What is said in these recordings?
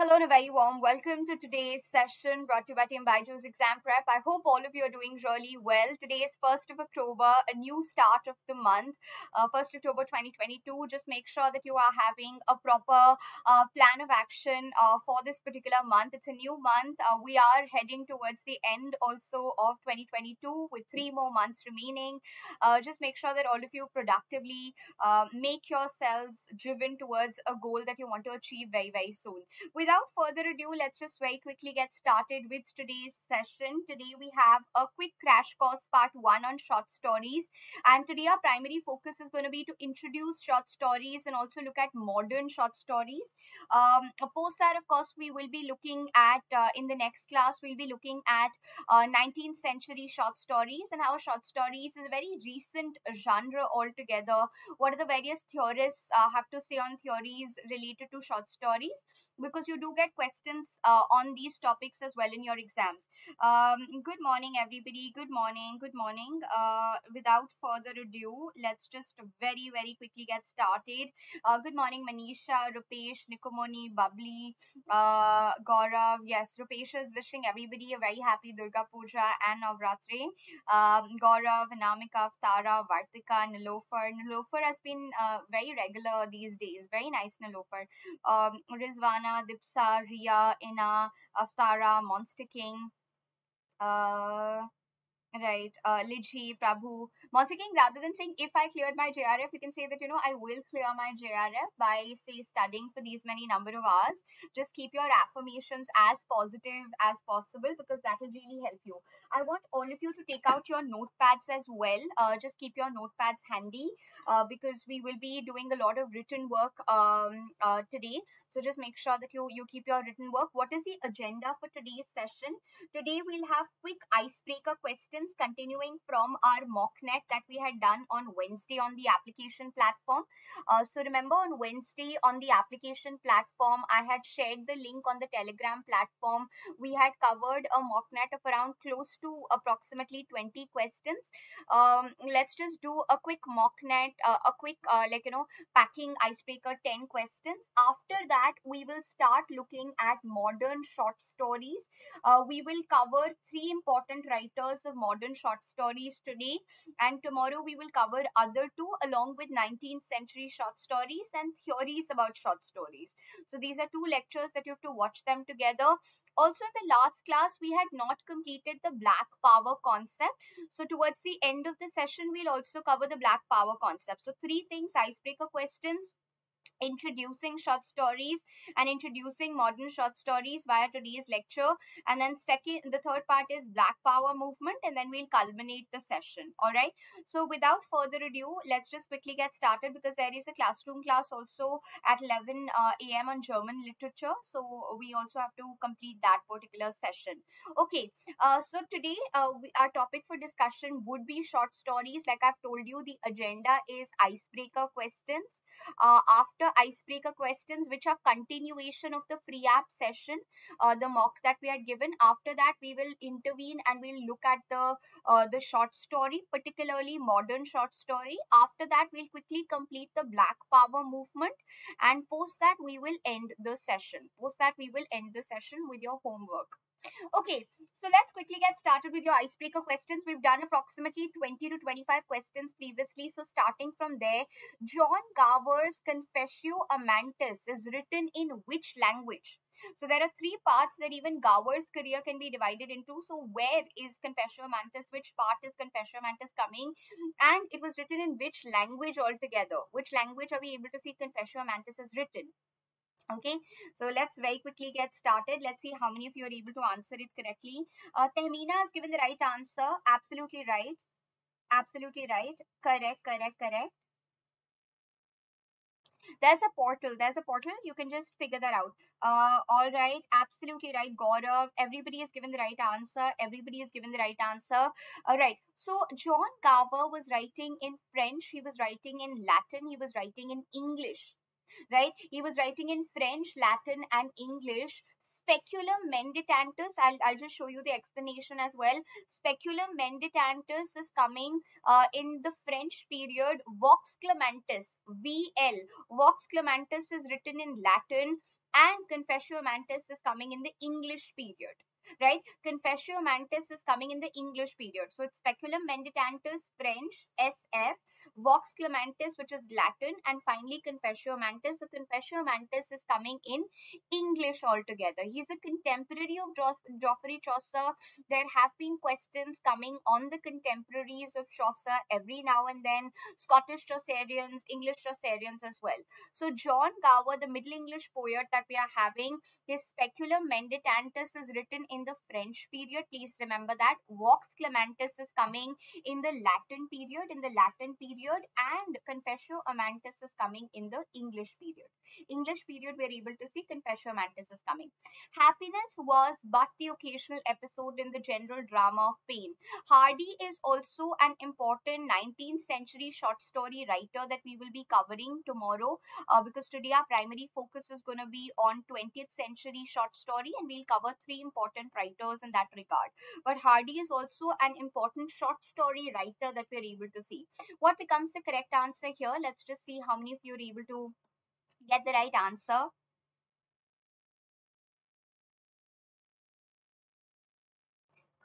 Hello and a very warm welcome to today's session brought to you by Team Byju's Exam Prep. I hope all of you are doing really well. Today is 1st of October, a new start of the month, 1st October 2022. Just make sure that you are having a proper plan of action for this particular month. It's a new month. We are heading towards the end also of 2022 with 3 more months remaining. Just make sure that all of you productively make yourselves driven towards a goal that you want to achieve very, very soon. Without further ado, let's just very quickly get started with today's session. Today we have a quick crash course part 1 on short stories, and today our primary focus is going to be to introduce short stories and also look at modern short stories. Post that, of course, we will be looking at, in the next class, we'll be looking at 19th century short stories and how short stories is a very recent genre altogether. What are the various theorists have to say on theories related to short stories, because you do get questions on these topics as well in your exams. Good morning, everybody. Good morning. Good morning. Without further ado, let's just very, very quickly get started. Good morning, Manisha, Rupesh, Nikomoni, Bubbly, Gaurav. Yes, Rupesh is wishing everybody a very happy Durga Puja and Navratri. Gaurav, Namika, Tara, Vartika, Nilofer. Nilofer has been very regular these days. Very nice, Nilofer. Rizwana, Dipsa, Ria, Ina, Aftara, Monster King, right, Lidji, Prabhu. Monster King, rather than saying, if I cleared my JRF, you can say that, you know, I will clear my JRF by, say, studying for these many number of hours. Just keep your affirmations as positive as possible, because that will really help you. I want all of you to take out your notepads as well. Just keep your notepads handy, because we will be doing a lot of written work today. So just make sure that you keep your written work. What is the agenda for today's session? Today we'll have quick icebreaker questions, continuing from our mocknet that we had done on Wednesday on the application platform. So remember, on Wednesday on the application platform, I had shared the link on the Telegram platform. We had covered a mocknet of around close to approximately 20 questions. Let's just do a quick mocknet, a quick like, you know, packing icebreaker 10 questions. After that, we will start looking at modern short stories. We will cover 3 important writers of modern short stories today, and tomorrow we will cover other 2 along with 19th century short stories and theories about short stories. So these are 2 lectures that you have to watch them together. Also, in the last class, we had not completed the Black Power concept. So towards the end of the session, we'll also cover the Black Power concept. So 3 things: icebreaker questions, introducing short stories, and introducing modern short stories via today's lecture. And then the third part is Black Power movement, and then we'll culminate the session. All right, so without further ado, let's just quickly get started, because there is a classroom class also at 11 a.m. on German literature, so we also have to complete that particular session. Okay, so today our topic for discussion would be short stories. Like I've told you, the agenda is icebreaker questions. After icebreaker questions, which are continuation of the free app session, the mock that we had given, after that we will intervene and we'll look at the short story, particularly modern short story. After that, we'll quickly complete the Black Power movement, and post that we will end the session. Post that we will end the session with your homework. Okay, so let's quickly get started with your icebreaker questions. We've done approximately 20 to 25 questions previously, so starting from there, John Gower's Confessio Amantis is written in which language? So there are 3 parts that even Gower's career can be divided into. So where is Confessio Amantis? Which part is Confessio Amantis coming? And it was written in which language altogether? Which language are we able to see Confessio Amantis is written? Okay, so let's very quickly get started. Let's see how many of you are able to answer it correctly. Tehmina has given the right answer. Absolutely right. Absolutely right. Correct, correct, correct. There's a portal. There's a portal. You can just figure that out. All right. Absolutely right, Gaurav. Everybody has given the right answer. Everybody has given the right answer. All right. So John Gower was writing in French. He was writing in Latin. He was writing in English. Right, he was writing in French, Latin, and English. Speculum Meditantis, I'll just show you the explanation as well. Speculum Meditantis is coming in the French period. Vox Clementis, VL. Vox Clementis is written in Latin, and Confessio Amantis is coming in the English period, right? Confessio Amantis is coming in the English period. So it's Speculum Meditantis, French, SF, Vox Clementis, which is Latin, and finally Confessio Amantis. So Confessio Amantis is coming in English altogether. He is a contemporary of Geoffrey Chaucer. There have been questions coming on the contemporaries of Chaucer every now and then, Scottish Chaucerians, English Chaucerians as well. So John Gower, the Middle English poet that we are having, his Speculum Meditantis is written in the French period. Please remember that. Vox Clementis is coming in the Latin period, and Confessio Amantis is coming in the English period. English period, we are able to see Confessio Amantis is coming. Happiness was but the occasional episode in the general drama of pain. Hardy is also an important 19th century short story writer that we will be covering tomorrow, because today our primary focus is going to be on 20th century short story, and we'll cover three important writers in that regard. But Hardy is also an important short story writer that we are able to see. What becomes the correct answer here? Let's just see how many of you are able to get the right answer.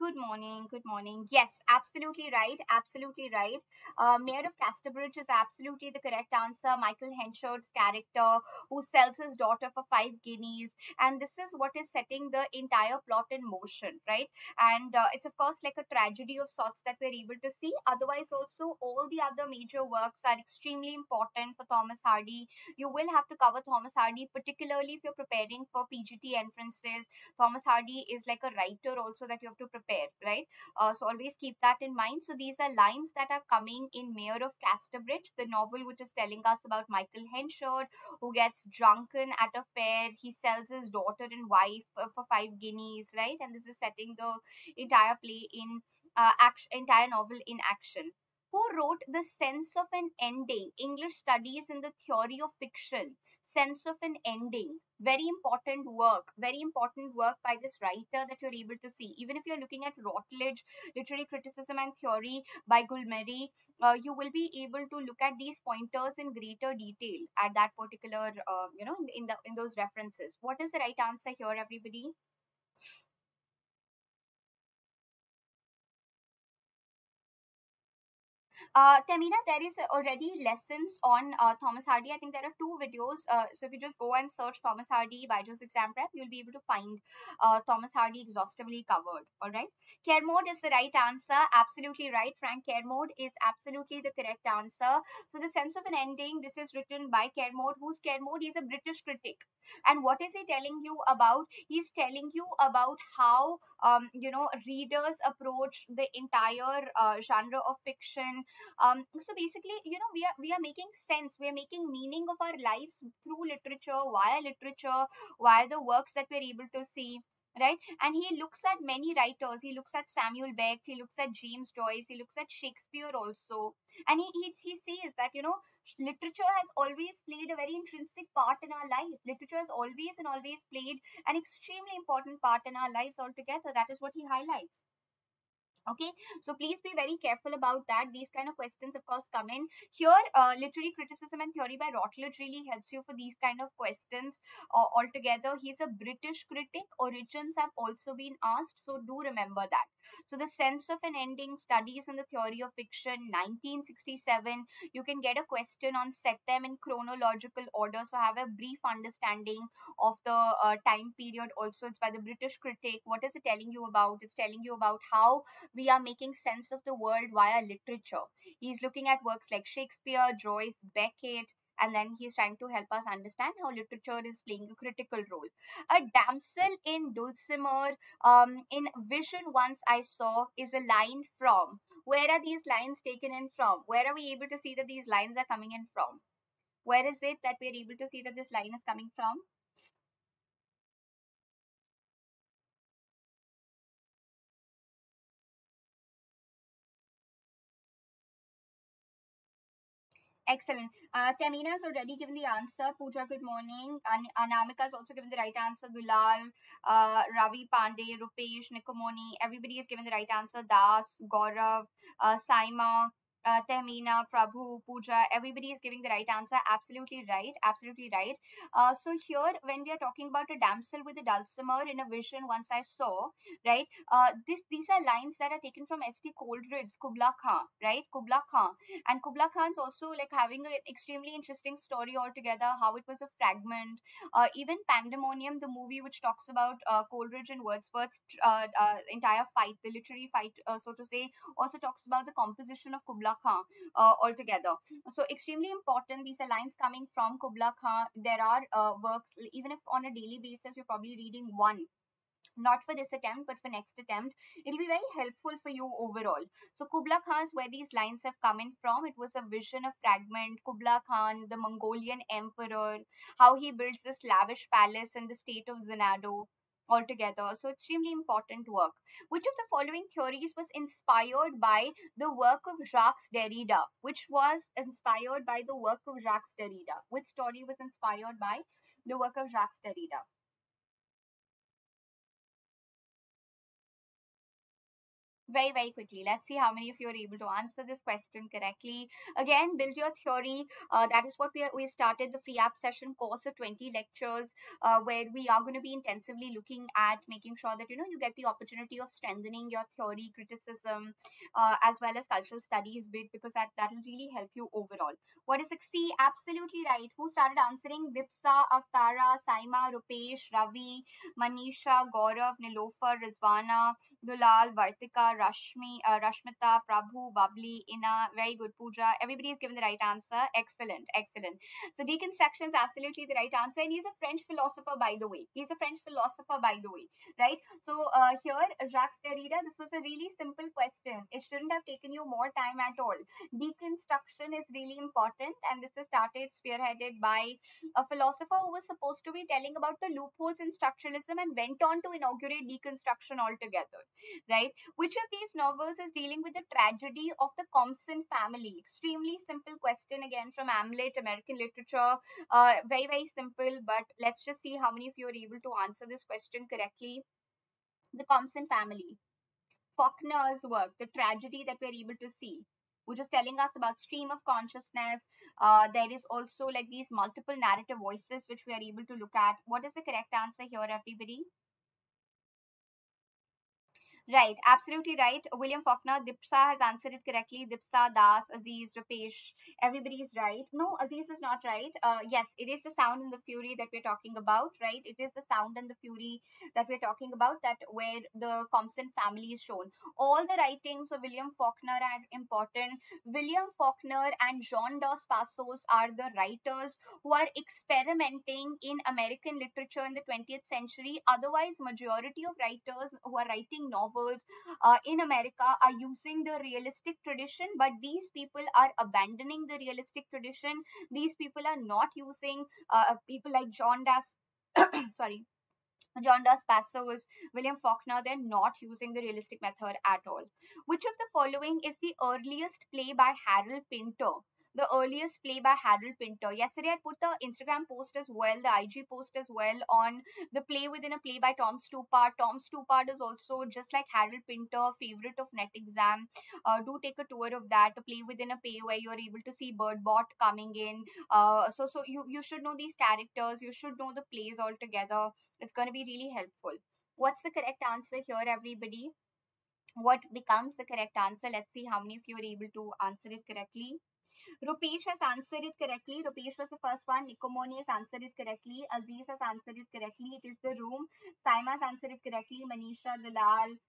Good morning, good morning. Yes, absolutely right, absolutely right. Mayor of Casterbridge is absolutely the correct answer. Michael Henshaw's character who sells his daughter for 5 guineas, and this is what is setting the entire plot in motion, right? And it's of course like a tragedy of sorts that we're able to see. Otherwise also all the other major works are extremely important for Thomas Hardy. You will have to cover Thomas Hardy, particularly if you're preparing for PGT entrances. Thomas Hardy is like a writer also that you have to prepare, right? So always keep that in mind. So these are lines that are coming in Mayor of Casterbridge, the novel which is telling us about Michael Henshaw, who gets drunken at a fair. He sells his daughter and wife for 5 guineas, right? And this is setting the entire play in action, entire novel in action. Who wrote The Sense of an Ending? English Studies in the Theory of Fiction. Sense of an Ending. Very important work by this writer that you're able to see. Even if you're looking at Routledge, Literary Criticism and Theory by Gulmeri, you will be able to look at these pointers in greater detail at that particular, you know, in those references. What is the right answer here, everybody? Tamina, there is already lessons on Thomas Hardy. I think there are 2 videos. So if you just go and search Thomas Hardy by Byju's Exam Prep, you'll be able to find Thomas Hardy exhaustively covered. All right. Kermode is the right answer. Absolutely right. Frank Kermode is absolutely the correct answer. So The Sense of an Ending, this is written by Kermode. Who's Kermode? He's a British critic. And what is he telling you about? He's telling you about how, you know, readers approach the entire genre of fiction. So basically, you know, we are making sense, we are making meaning of our lives through literature, via the works that we are able to see, right? And he looks at many writers. He looks at Samuel Beckett, he looks at James Joyce, he looks at Shakespeare also. And he says that, you know, literature has always played a very intrinsic part in our life. Literature has always and always played an extremely important part in our lives altogether. That is what he highlights. Okay, so please be very careful about that. These kind of questions, of course, come in. Here, Literary Criticism and Theory by Routledge really helps you for these kind of questions altogether. He's a British critic. Origins have also been asked, so do remember that. So The Sense of an Ending, Studies in the Theory of Fiction, 1967. You can get a question on set them in chronological order, so have a brief understanding of the time period also. It's by the British critic. What is it telling you about? It's telling you about how we are making sense of the world via literature. He's looking at works like Shakespeare, Joyce, Beckett, and then he's trying to help us understand how literature is playing a critical role. A damsel in Dulcimer, in Vision Once I Saw, is a line from. Where are these lines taken in from? Where are we able to see that these lines are coming in from? Where is it that we are able to see that this line is coming from? Excellent. Tamina has already given the answer. Pooja, good morning. Anamika has also given the right answer. Dulal, Ravi Pandey, Rupesh, Nikomoni, everybody has given the right answer. Das, Gaurav, Saima, Tehmeena, Prabhu, Pooja, everybody is giving the right answer. Absolutely right. Absolutely right. So here, when we are talking about a damsel with a dulcimer in a vision once I saw, right, these are lines that are taken from S.T. Coleridge's Kubla Khan, right? Kubla Khan. And Kubla Khan's also like having an extremely interesting story altogether, how it was a fragment. Even Pandemonium, the movie which talks about Coleridge and Wordsworth's entire fight, the literary fight, so to say, also talks about the composition of Kubla Khan altogether. So extremely important. These are lines coming from Kubla Khan. There are works, even if on a daily basis, you're probably reading one. Not for this attempt, but for next attempt. It'll be very helpful for you overall. So Kubla Khan's where these lines have come in from. It was a vision, a fragment. Kubla Khan, the Mongolian emperor, how he builds this lavish palace in the state of Xanadu altogether. So extremely important work. Which of the following theories was inspired by the work of Jacques Derrida? Which was inspired by the work of Jacques Derrida? Which story was inspired by the work of Jacques Derrida? Very quickly. Let's see how many of you are able to answer this question correctly. Again, build your theory. That is what we started the free app session course of 20 lectures where we are going to be intensively looking at making sure that, you know, you get the opportunity of strengthening your theory, criticism, as well as cultural studies bit, because that will really help you overall. What is 6C? Absolutely right. Who started answering? Dipsa, Aftara, Saima, Rupesh, Ravi, Manisha, Gaurav, Nilofer, Rizwana, Dulal, Vartika, Rashmi, Rashmita, Prabhu, Babli, Ina, very good, Pooja. Everybody is given the right answer. Excellent, excellent. So deconstruction is absolutely the right answer. And he's a French philosopher, by the way. He's a French philosopher, by the way, right? So here, Jacques Derrida, this was a really simple question. It shouldn't have taken you more time at all. Deconstruction is really important. And this is started, spearheaded by a philosopher who was supposed to be telling about the loopholes in structuralism and went on to inaugurate deconstruction altogether, right? Which of these novels is dealing with the tragedy of the Compson family? Extremely simple question again from Hamlet, American literature. Very simple, but let's just see how many of you are able to answer this question correctly. The Compson family. Faulkner's work, the tragedy that we're able to see, which is telling us about stream of consciousness. There is also like these multiple narrative voices which we are able to look at. What is the correct answer here, everybody? Right, absolutely right. William Faulkner, Dipsa has answered it correctly. Dipsa, Das, Aziz, Rupesh, everybody is right. No, Aziz is not right. Yes, it is The Sound and the Fury that we're talking about, right? It is The Sound and the Fury that we're talking about, that where the Compson family is shown. All the writings of William Faulkner are important. William Faulkner and John Dos Passos are the writers who are experimenting in American literature in the 20th century. Otherwise, majority of writers who are writing novels in America are using the realistic tradition, but these people are abandoning the realistic tradition. These people are not using people like John Dos, sorry, John Dos Passos, William Faulkner. They're not using the realistic method at all. Which of the following is the earliest play by Harold Pinter? The earliest play by Harold Pinter. Yesterday, I put the Instagram post as well, the IG post as well, on the play within a play by Tom Stoppard. Tom Stoppard is also, just like Harold Pinter, favorite of NET exam. Do take a tour of that. A play within a play where you're able to see Birdbot coming in. So you should know these characters. You should know the plays altogether. It's going to be really helpful. What's the correct answer here, everybody? What becomes the correct answer? Let's see how many of you are able to answer it correctly. Rupesh has answered it correctly. Rupesh was the first one. Nikomoni has answered it correctly. Aziz has answered it correctly. It is The Room. Saima has answered it correctly. Manisha, Dalal,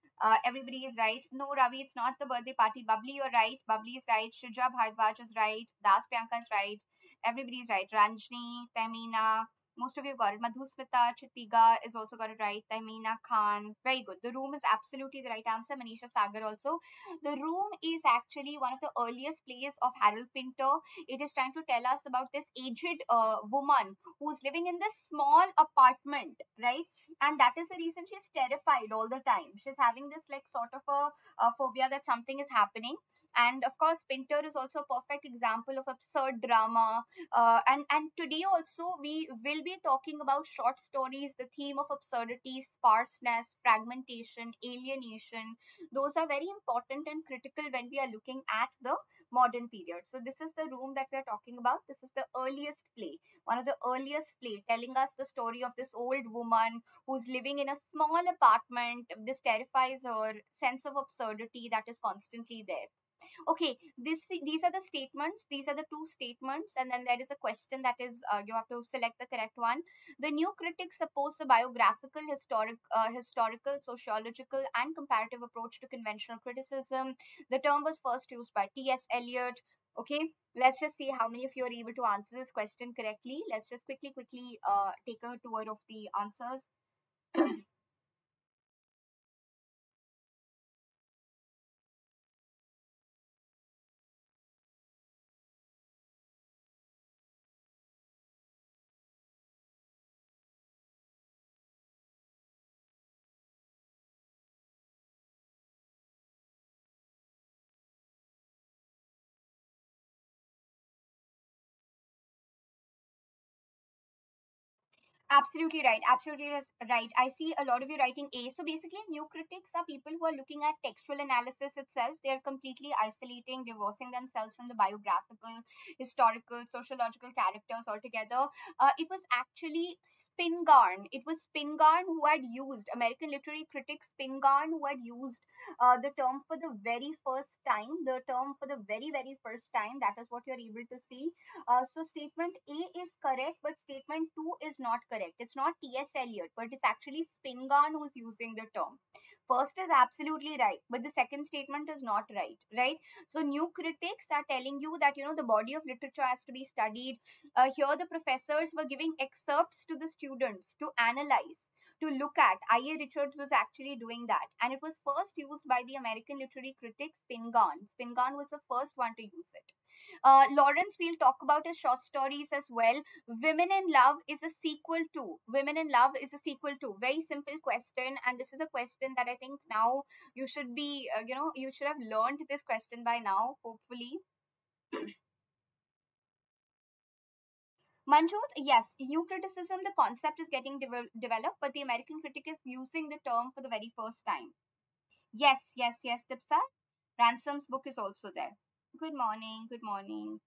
everybody is right. No, Ravi, it's not The Birthday Party. Bubbly, you're right. Bubbly is right. Shuja Bhardwaj is right. Das Priyanka is right. Everybody is right. Ranjini, Tehmeena. Most of you have got it. Madhusmita, Chittiga is also got it right. Tehmeena Khan. Very good. The Room is absolutely the right answer. Manisha Sagar also. The Room is actually one of the earliest plays of Harold Pinter. It is trying to tell us about this aged woman who's living in this small apartment, right? And that is the reason she's terrified all the time. She's having this like sort of a phobia that something is happening. And of course, Pinter is also a perfect example of absurd drama. And today also, we will be talking about short stories, the theme of absurdity, sparseness, fragmentation, alienation. Those are very important and critical when we are looking at the modern period. So this is The Room that we are talking about. This is the earliest play, one of the earliest play, telling us the story of this old woman who's living in a small apartment. This terrifies her, sense of absurdity that is constantly there. Okay, these are the statements. These are the two statements, and then there is a question that is you have to select the correct one. The new critics oppose the biographical, historical, sociological, and comparative approach to conventional criticism. The term was first used by T.S. Eliot. Okay, let's just see how many of you are able to answer this question correctly. Let's just quickly take a tour of the answers. Absolutely right. Absolutely right. I see a lot of you writing A. So basically, new critics are people who are looking at textual analysis itself. They are completely isolating, divorcing themselves from the biographical, historical, sociological characters altogether. It was actually Spingarn. It was Spingarn who had used, American literary critic Spingarn, who had used the term for the very first time. The term for the very, very first time. That is what you are able to see. So statement A is correct, but statement 2 is not correct. It's not T.S. Eliot, but it's actually Spingarn who's using the term. First is absolutely right, but the second statement is not right, right? So new critics are telling you that, you know, the body of literature has to be studied. Here the professors were giving excerpts to the students to analyze, to look at. I.A. Richards was actually doing that, and it was first used by the American literary critic Spingarn. Spingarn was the first one to use it. Lawrence, we'll talk about his short stories as well. Women in Love is a sequel to. Women in Love is a sequel to. Very simple question, and this is a question that I think now you should be, you should have learned this question by now, hopefully. Manjot, yes, new criticism, the concept is getting developed, but the American critic is using the term for the very first time. Yes, yes, yes, Dipsa. Ransom's book is also there. Good morning, good morning.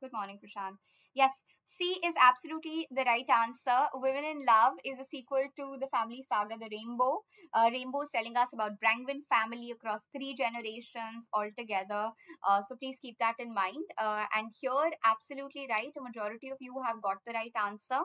Good morning, Prashant. Yes, C is absolutely the right answer. Women in Love is a sequel to the family saga, The Rainbow. Rainbow is telling us about Brangwyn family across 3 generations altogether. So please keep that in mind. And here, absolutely right. A majority of you have got the right answer.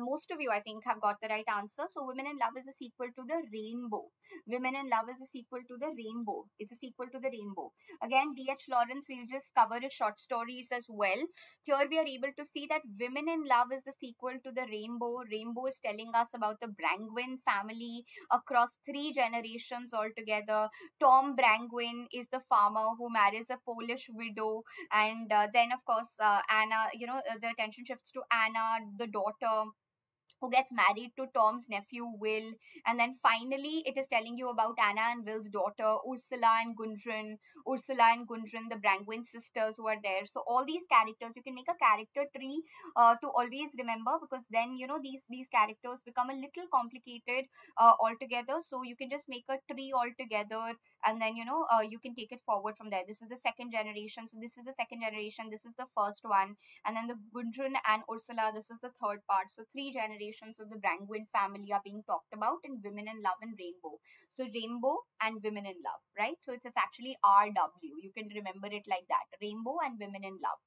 Most of you, I think, have got the right answer. So Women in Love is a sequel to The Rainbow. Women in Love is a sequel to The Rainbow. It's a sequel to The Rainbow. Again, D.H. Lawrence, we'll just cover his short stories as well. Here we are able to see that Women in Love is the sequel to The Rainbow. Rainbow is telling us about the Brangwyn family across 3 generations altogether. Tom Brangwyn is the farmer who marries a Polish widow, and then of course Anna, the attention shifts to Anna, the daughter, who gets married to Tom's nephew, Will. And then finally, it is telling you about Anna and Will's daughter, Ursula and Gundrun, the Brangwyn sisters who are there. So all these characters, you can make a character tree to always remember, because then, these characters become a little complicated altogether. So you can just make a tree altogether, and then, you can take it forward from there. This is the second generation. So this is the second generation. This is the first one. And then the Gundrun and Ursula, this is the third part. So 3 generations. Of the Brangwyn family are being talked about in Women in Love and Rainbow. So Rainbow and Women in Love, right? So it's actually RW. You can remember it like that. Rainbow and Women in Love.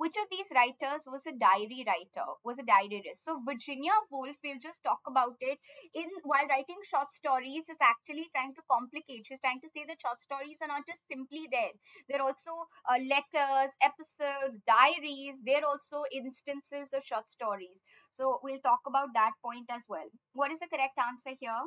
Which of these writers was a diary writer, was a diarist? So Virginia Woolf, we'll just talk about it. While writing short stories, is actually trying to complicate. She's trying to say that short stories are not just simply there. They're also letters, episodes, diaries. They're also instances of short stories. So we'll talk about that point as well. What is the correct answer here?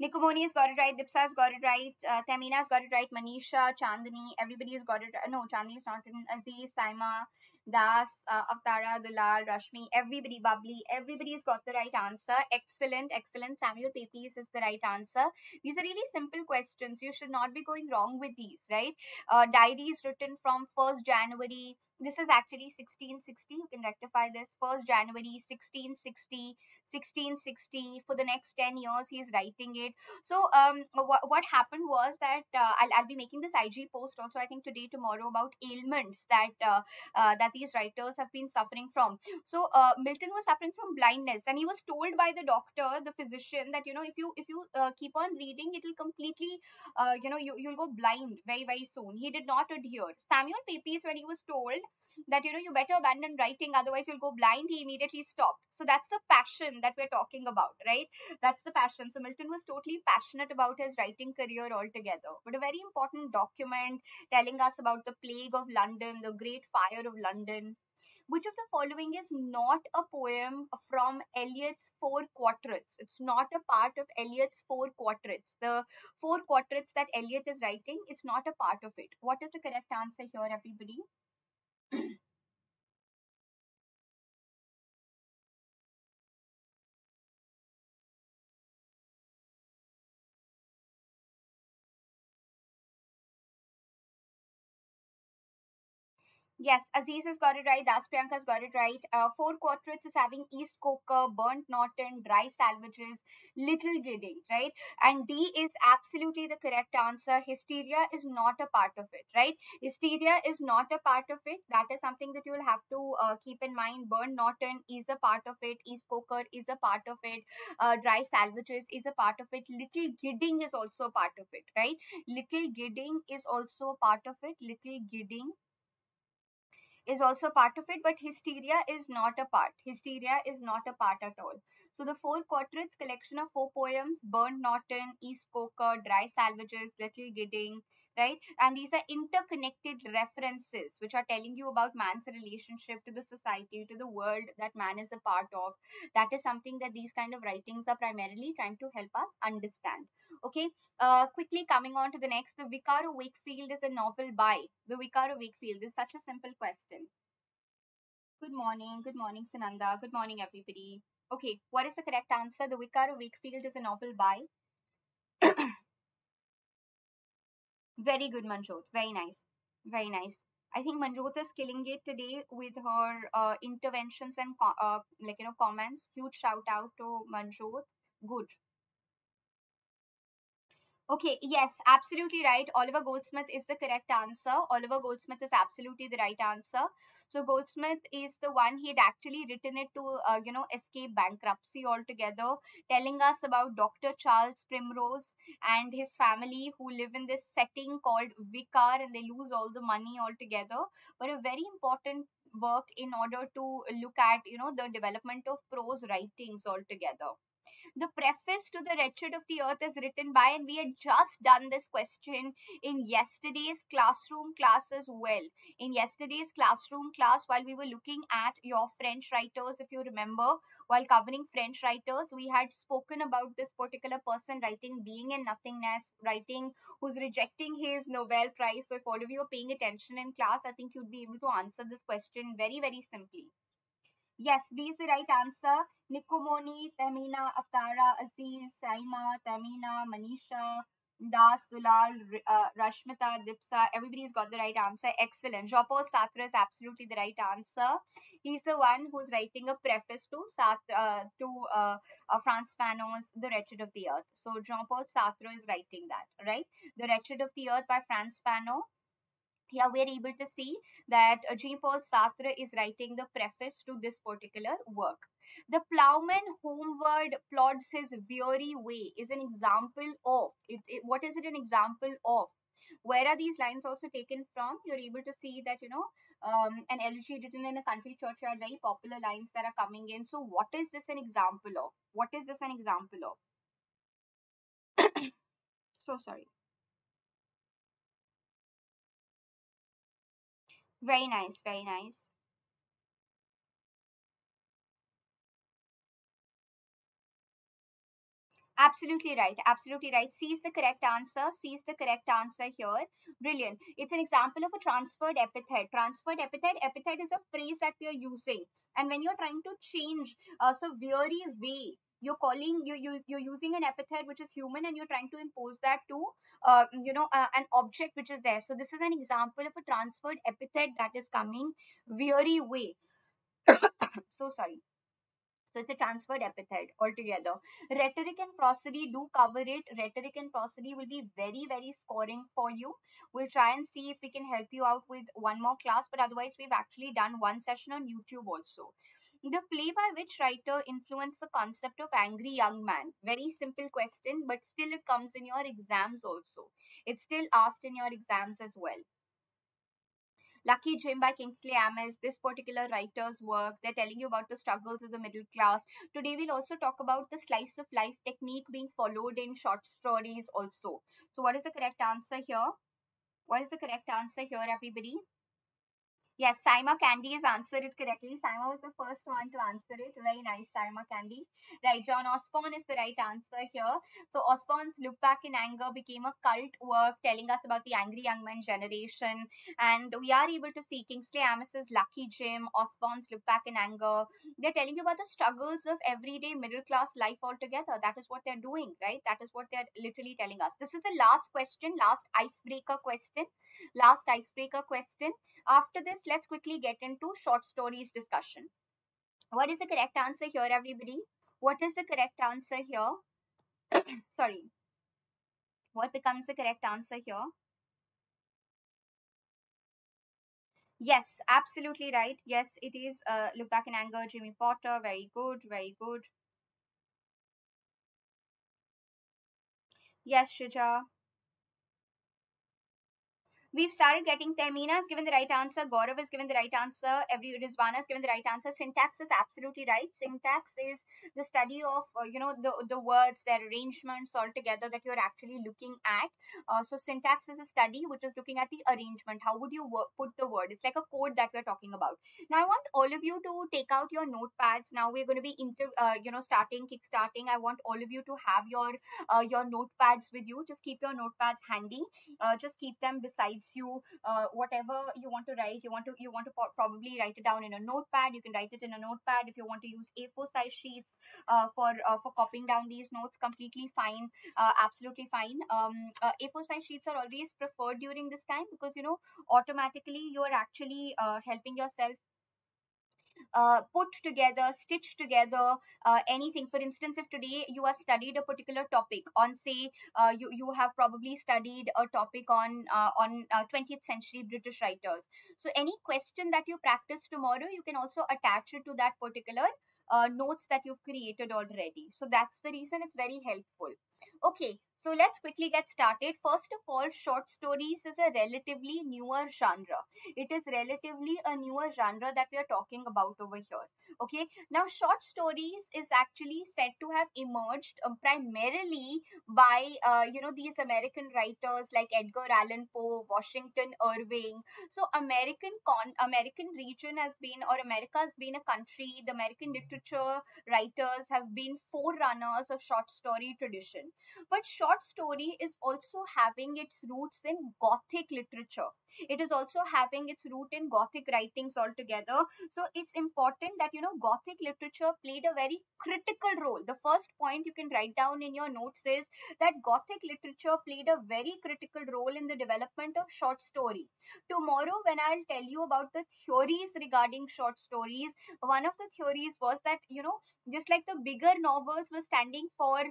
Nikomoni has got it right. Dipsa has got it right. Tamina has got it right. Manisha, Chandani, everybody has got it right. No, Chandani is not written. Aziz, Saima, Das, Avtara, Dulal, Rashmi, everybody, Bubbly, everybody has got the right answer. Excellent, excellent. Samuel Pepys is the right answer. These are really simple questions. You should not be going wrong with these, right? Diaries written from 1st January This is actually 1660. You can rectify this. 1st January 1660, 1660. For the next 10 years, he is writing it. So what happened was that I'll be making this IG post also, I think today, tomorrow, about ailments that that these writers have been suffering from. So Milton was suffering from blindness, and he was told by the doctor, the physician, that if you keep on reading, it will completely you'll go blind very, very soon. He did not adhere. Samuel Pepys, when he was told that you better abandon writing, otherwise you'll go blind, he immediately stopped. So that's the passion that we're talking about, right? That's the passion. So Milton was totally passionate about his writing career altogether. But a very important document telling us about the plague of London, the Great Fire of London. Which of the following is not a poem from Eliot's Four Quartrets? It's not a part of Eliot's Four Quartrets. The Four Quartrets that Eliot is writing, it's not a part of it. What is the correct answer here, everybody? Yes, Aziz has got it right. Das Priyanka has got it right. Four Quartrets is having East Coker, Burnt Norton, Dry Salvages, Little Gidding, right? And D is absolutely the correct answer. Hysteria is not a part of it, right? Hysteria is not a part of it. That is something that you will have to keep in mind. Burnt Norton is a part of it. East Coker is a part of it. Dry Salvages is a part of it. Little Gidding is also a part of it, right? Little Gidding is also a part of it. Little Gidding is also part of it, but Hysteria is not a part. Hysteria is not a part at all. So the Four Quartrets collection of four poems, Burnt Norton, East Coker, Dry Salvages, Little Gidding, right? And these are interconnected references which are telling you about man's relationship to the society, to the world that man is a part of. That is something that these kind of writings are primarily trying to help us understand. Okay, quickly coming on to the next. The Vicar of Wakefield is a novel by. The Vicar of Wakefield is such a simple question. Good morning, Sananda. Good morning, everybody. Okay, what is the correct answer? The Vicar of Wakefield is a novel by. Very good, Manjot. Very nice. Very nice. I think Manjot is killing it today with her interventions and comments. Huge shout out to Manjot. Good. Okay, yes, absolutely right. Oliver Goldsmith is the correct answer. Oliver Goldsmith is absolutely the right answer. So Goldsmith is the one, he had actually written it to, escape bankruptcy altogether, telling us about Dr. Charles Primrose and his family who live in this setting called Vicar, and they lose all the money altogether. But a very important work in order to look at, the development of prose writings altogether. The preface to The Wretched of the Earth is written by, and we had just done this question in yesterday's classroom class as well. In yesterday's classroom class, while we were looking at your French writers, if you remember, while covering French writers, we had spoken about this particular person writing Being and Nothingness, writing who's rejecting his Nobel Prize. So if all of you are paying attention in class, I think you'd be able to answer this question very, very simply. Yes, B is the right answer. Nikomoni, Tamina, Aftara, Aziz, Saima, Tamina, Manisha, Das, Dulal, Rashmita, Dipsa. Everybody's got the right answer. Excellent. Jean-Paul Sartre is absolutely the right answer. He's the one who's writing a preface to Sartre, Franz Fanon's The Wretched of the Earth. So Jean-Paul Sartre is writing that, right? The Wretched of the Earth by Franz Fanon. Here we are able to see that Jean-Paul Sartre is writing the preface to this particular work. The ploughman homeward plods his weary way is an example of. What is it an example of? Where are these lines also taken from? You're able to see that, an elegy written in a country churchyard, very popular lines that are coming in. So what is this an example of? What is this an example of? So sorry. Very nice, very nice. Absolutely right, absolutely right. C is the correct answer. C is the correct answer here. Brilliant. It's an example of a transferred epithet. Transferred epithet. Epithet is a phrase that we are using. And when you're trying to change, so weary way you're calling, you're using an epithet which is human, and you're trying to impose that to, an object which is there. So this is an example of a transferred epithet that is coming very way. So sorry. So it's a transferred epithet altogether. Rhetoric and prosody do cover it. Rhetoric and prosody will be very, very scoring for you. We'll try and see if we can help you out with one more class, but otherwise we've actually done one session on YouTube also. The play by which writer influenced the concept of angry young man? Very simple question, but still it comes in your exams also. It's still asked in your exams as well. Lucky Dream by Kingsley Amis, this particular writer's work. They're telling you about the struggles of the middle class. Today we'll also talk about the slice of life technique being followed in short stories also. So what is the correct answer here? What is the correct answer here, everybody? Yes, Saima Candy has answered it correctly. Saima was the first one to answer it. Very nice, Saima Candy. Right, John Osborne is the right answer here. So Osborne's Look Back in Anger became a cult work telling us about the angry young man generation. And we are able to see Kingsley Amis's Lucky Jim, Osborne's Look Back in Anger. They're telling you about the struggles of everyday middle class life altogether. That is what they're doing, right? That is what they're literally telling us. This is the last question, last icebreaker question. Last icebreaker question. After this, let's quickly get into short stories discussion. What is the correct answer here, everybody? What is the correct answer here? Sorry. What becomes the correct answer here? Yes, absolutely right. Yes, it is Look Back in Anger, Jimmy Potter. Very good, very good. Yes, Shrija. We've started getting, Tehmeena has given the right answer, Gaurav has given the right answer, Rizwana has given the right answer. Syntax is absolutely right. Syntax is the study of, the words, their arrangements altogether that you're actually looking at. So syntax is a study which is looking at the arrangement. How would you put the word? It's like a code that we're talking about. Now, I want all of you to take out your notepads. Now, we're going to be, kickstarting. I want all of you to have your notepads with you. Just keep your notepads handy. Just keep them beside you. Whatever you want to write, you want to probably write it down in a notepad. You can write it in a notepad. If you want to use A4 size sheets for copying down these notes, completely fine, absolutely fine. A4 size sheets are always preferred during this time because automatically you are actually helping yourself put together, stitch together anything. For instance, if today you have studied a particular topic on, say, you have probably studied a topic on 20th century British writers. So any question that you practice tomorrow, you can also attach it to that particular notes that you've created already. So that's the reason it's very helpful. Okay, so let's quickly get started. First of all, short stories is a relatively newer genre. It is relatively a newer genre that we are talking about over here. Okay, now short stories is actually said to have emerged primarily by, these American writers like Edgar Allan Poe, Washington Irving. So American region has been, or America has been a country, the American literature writers have been forerunners of short story tradition. But short story is also having its roots in Gothic literature. It is also having its root in Gothic writings altogether. So it's important that, Gothic literature played a very critical role. The first point you can write down in your notes is that Gothic literature played a very critical role in the development of short story. Tomorrow, when I'll tell you about the theories regarding short stories, one of the theories was that, just like the bigger novels were standing for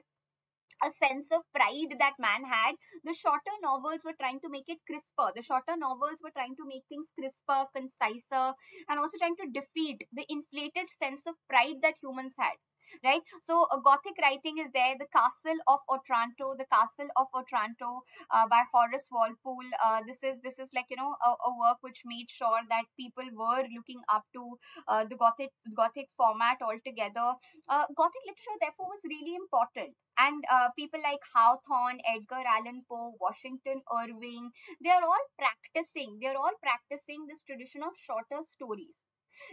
a sense of pride that man had, the shorter novels were trying to make it crisper. The shorter novels were trying to make things crisper, conciser, and also trying to defeat the inflated sense of pride that humans had. Right, so Gothic writing is there. The Castle of Otranto, by Horace Walpole. This is like a work which made sure that people were looking up to the Gothic format altogether. Gothic literature therefore was really important, and people like Hawthorne, Edgar Allan Poe, Washington Irving, they are all practicing this tradition of shorter stories.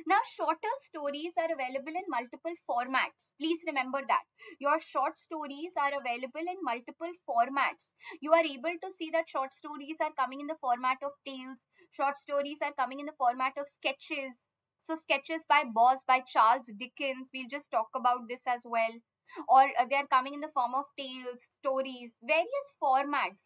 Now, shorter stories are available in multiple formats. Please remember that. Your short stories are available in multiple formats. You are able to see that short stories are coming in the format of tales. Short stories are coming in the format of sketches. So, sketches by Charles Dickens. We'll just talk about this as well. or they are coming in the form of tales, stories, various formats.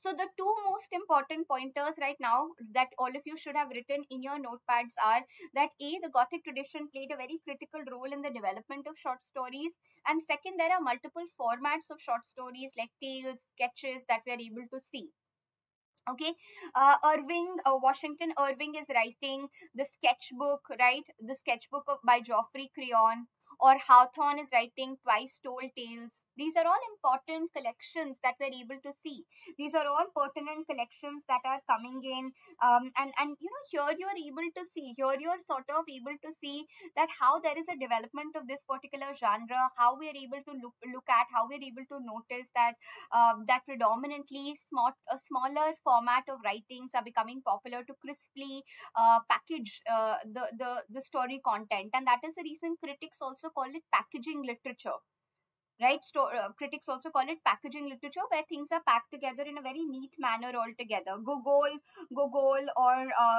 So the two most important pointers right now that all of you should have written in your notepads are that A, the Gothic tradition played a very critical role in the development of short stories, and second, there are multiple formats of short stories like tales, sketches that we are able to see. Okay, Washington Irving is writing the sketchbook, right? The sketchbook by Geoffrey Crayon, or Hawthorne is writing Twice Told Tales. These are all important collections that we're able to see. These are all pertinent collections that are coming in. And you know, here you're able to see, here you're sort of able to see that how there is a development of this particular genre, how we are able to look at, how we're able to notice that that predominantly smaller format of writings are becoming popular to crisply package the story content. And that is the reason critics also call it packaging literature. Right, critics also call it packaging literature, where things are packed together in a very neat manner altogether. Gogol, or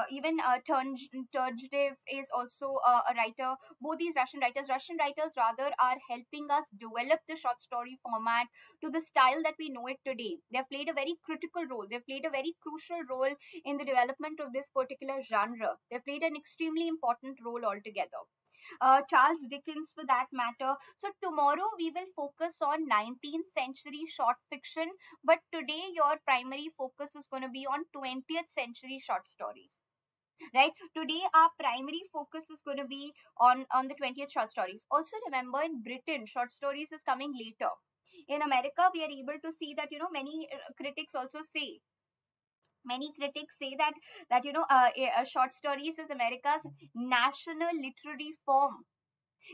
even Turgenev is also a writer. Both these Russian writers are helping us develop the short story format to the style that we know it today. They've played a very critical role. They've played a very crucial role in the development of this particular genre. They've played an extremely important role altogether. Charles Dickens, for that matter. So tomorrow we will focus on 19th century short fiction, but today your primary focus is going to be on 20th century short stories, right? Today our primary focus is going to be on the 20th short stories. Also remember, in Britain short stories is coming later. In America we are able to see that, you know, many critics say that you know, short stories is America's national literary form.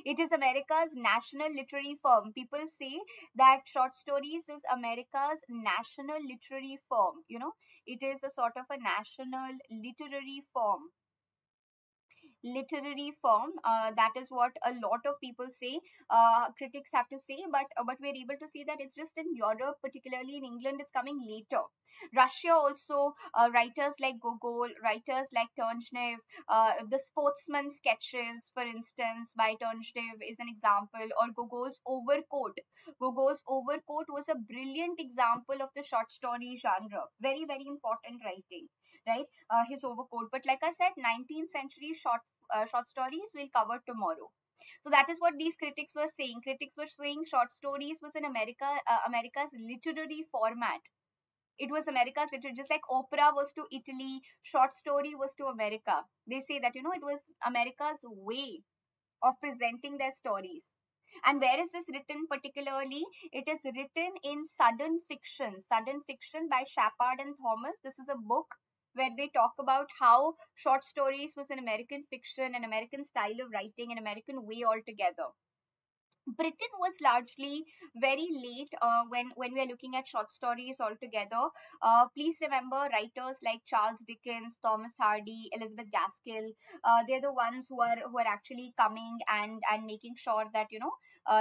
It is America's national literary form. People say that short stories is America's national literary form. You know, it is a sort of a national literary form. That is what a lot of people say, critics have to say, but we're able to see that it's just in Europe, particularly in England, it's coming later. Russia also, writers like Gogol, writers like Turgenev, the sportsman sketches, for instance, by Turgenev is an example, or Gogol's Overcoat. Gogol's Overcoat was a brilliant example of the short story genre. Very, very important writing, right? His Overcoat. But like I said, 19th century short stories we'll cover tomorrow. So that is what these critics were saying. Critics were saying short stories was in America, America's literary format. It was America's literature, just like opera was to Italy, short story was to America. They say that, you know, it was America's way of presenting their stories. And where is this written particularly? It is written in Sudden Fiction by Shepard and Thomas. This is a book where they talk about how short stories was an American fiction, an American style of writing, an American way altogether. Britain was largely very late when we are looking at short stories altogether. Please remember writers like Charles Dickens, Thomas Hardy, Elizabeth Gaskell. They're the ones who are actually coming and making sure that, you know,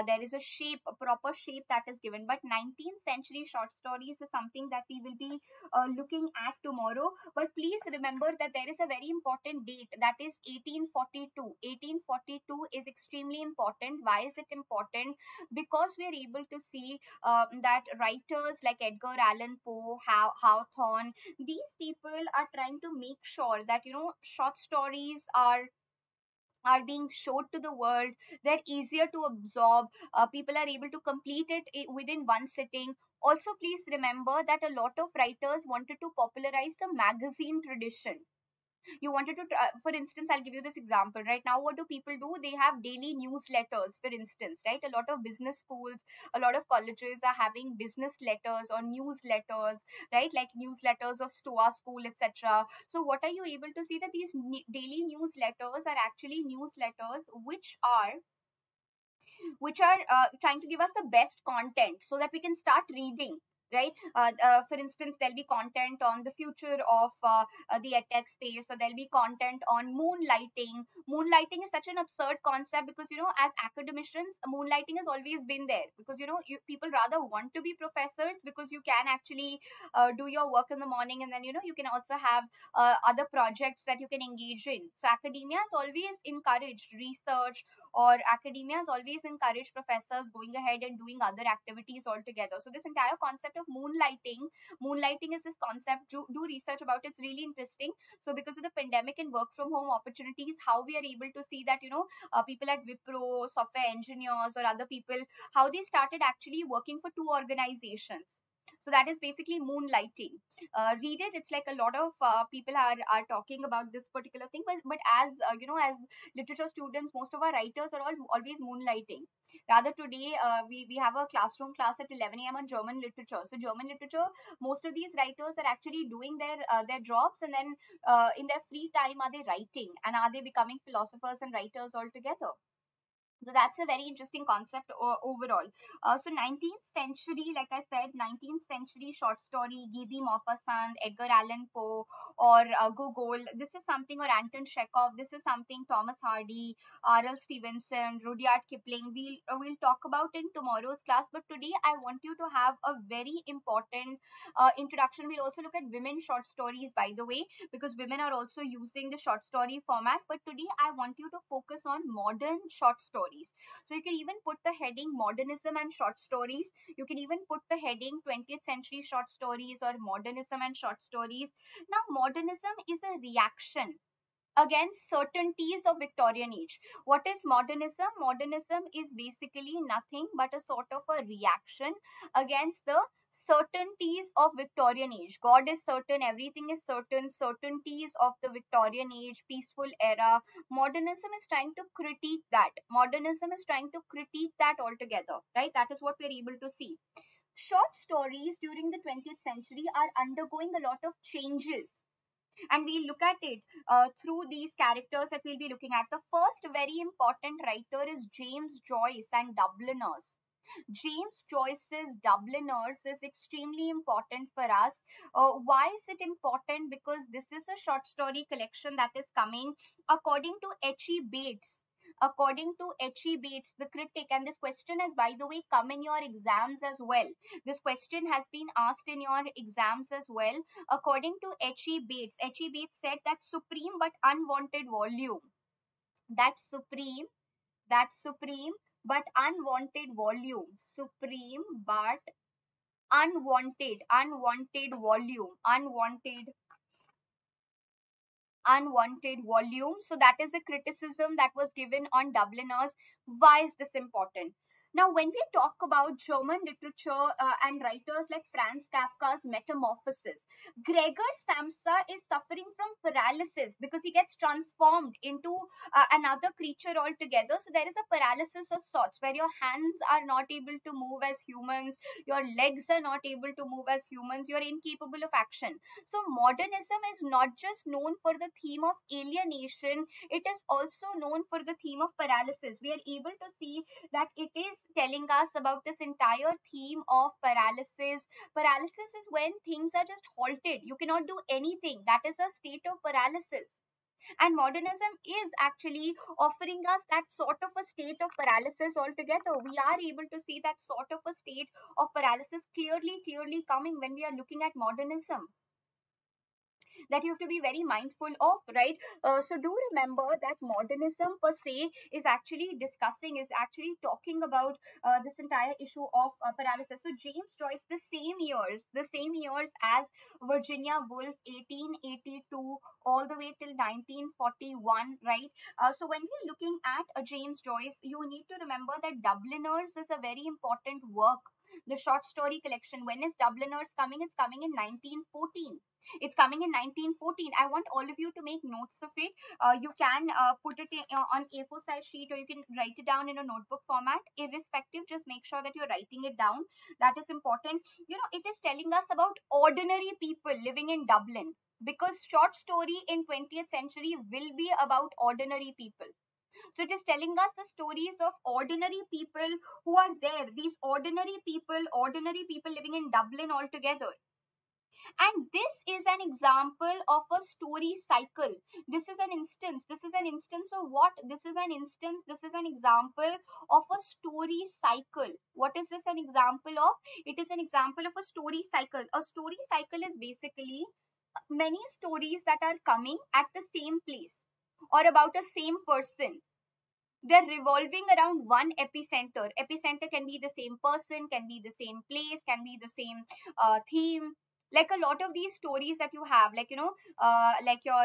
there is a shape, a proper shape that is given. But 19th century short stories is something that we will be looking at tomorrow. But please remember that there is a very important date, that is 1842. 1842 is extremely important. Why is it important? Because we are able to see that writers like Edgar Allan Poe, Hawthorne, these people are trying to make sure that, you know, short stories are being showed to the world. They're easier to absorb. People are able to complete it within one sitting. Also, please remember that a lot of writers wanted to popularize the magazine tradition. You wanted to, for instance, I'll give you this example. Right now, what do people do? They have daily newsletters, for instance, right? A lot of business schools, a lot of colleges are having business letters or newsletters, right? Like newsletters of Stoa School, etc. So what are you able to see? That these daily newsletters are actually newsletters which are trying to give us the best content so that we can start reading. right? For instance, there'll be content on the future of the edtech space, so there'll be content on moonlighting. Moonlighting is such an absurd concept because, you know, as academicians, moonlighting has always been there because, you know, people rather want to be professors because you can actually do your work in the morning, and then, you know, you can also have other projects that you can engage in. So academia has always encouraged research, or academia has always encouraged professors going ahead and doing other activities altogether. So this entire concept of moonlighting is this concept. Do research about it. It's really interesting. So because of the pandemic and work from home opportunities, how we are able to see that, you know, people at Wipro, software engineers or other people, how they started actually working for two organizations. So that is basically moonlighting. Read it. It's like a lot of people are talking about this particular thing. But as you know, as literature students, most of our writers are always moonlighting. Rather today, we have a classroom class at 11 a.m. on German literature. So German literature, most of these writers are actually doing their jobs, and then in their free time, are they writing, and are they becoming philosophers and writers altogether? So that's a very interesting concept overall. So 19th century, like I said, 19th century short story, Guy de Maupassant, Edgar Allan Poe, or Gogol. This is something, or Anton Chekhov. This is something Thomas Hardy, R.L. Stevenson, Rudyard Kipling. We'll talk about in tomorrow's class. But today, I want you to have a very important introduction. We'll also look at women's short stories, by the way, because women are also using the short story format. But today, I want you to focus on modern short stories. So you can even put the heading modernism and short stories. You can even put the heading 20th century short stories or modernism and short stories. Now, modernism is a reaction against certainties of Victorian age. What is modernism? Modernism is basically nothing but a sort of a reaction against the certainties of Victorian age. God is certain, everything is certain, certainties of the Victorian age, peaceful era. Modernism is trying to critique that. Modernism is trying to critique that altogether, right? That is what we are able to see. Short stories during the 20th century are undergoing a lot of changes. And we'll look at it through these characters that we'll be looking at. The first very important writer is James Joyce and Dubliners. James Joyce's Dubliners is extremely important for us. Why is it important? Because this is a short story collection that is coming according to H.E. Bates. According to H.E. Bates, the critic, and this question has, by the way, come in your exams as well. This question has been asked in your exams as well. According to H.E. Bates, H.E. Bates said that supreme but unwanted volume. That supreme but unwanted volume, supreme but unwanted volume. So that is the criticism that was given on Dubliners. Why is this important? Now, when we talk about German literature and writers like Franz Kafka's Metamorphoses, Gregor Samsa is suffering from paralysis because he gets transformed into another creature altogether. So there is a paralysis of sorts where your hands are not able to move as humans, your legs are not able to move as humans, you're incapable of action. So modernism is not just known for the theme of alienation, it is also known for the theme of paralysis. We are able to see that it is telling us about this entire theme of paralysis. Paralysis is when things are just halted. You cannot do anything. That is a state of paralysis. And modernism is actually offering us that sort of a state of paralysis altogether. We are able to see that sort of a state of paralysis clearly coming when we are looking at modernism, that you have to be very mindful of, right? So do remember that modernism per se is actually talking about this entire issue of paralysis. So James Joyce, the same years as Virginia Woolf, 1882 all the way till 1941, right? So when we're looking at James Joyce, you need to remember that Dubliners is a very important work. The short story collection. When is Dubliners coming? It's coming in 1914. It's coming in 1914. I want all of you to make notes of it. You can put it on A4 size sheet, or you can write it down in a notebook format. Irrespective, just make sure that you're writing it down. That is important. You know, it is telling us about ordinary people living in Dublin, because short story in 20th century will be about ordinary people. So it is telling us the stories of ordinary people who are there, these ordinary people living in Dublin altogether. And this is an example of a story cycle. This is an example of a story cycle. What is this an example of? It is an example of a story cycle. A story cycle is basically many stories that are coming at the same place or about a same person. They're revolving around one epicenter. Epicenter can be the same person, can be the same place, can be the same theme. Like a lot of these stories that you have, like, you know, like your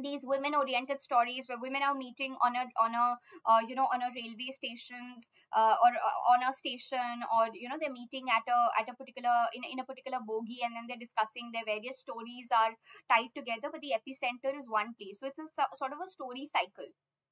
these women-oriented stories where women are meeting on a railway stations or on a station, or, you know, they're meeting in a particular bogie, and then they're discussing their various stories are tied together, but the epicenter is one place. So it's a sort of a story cycle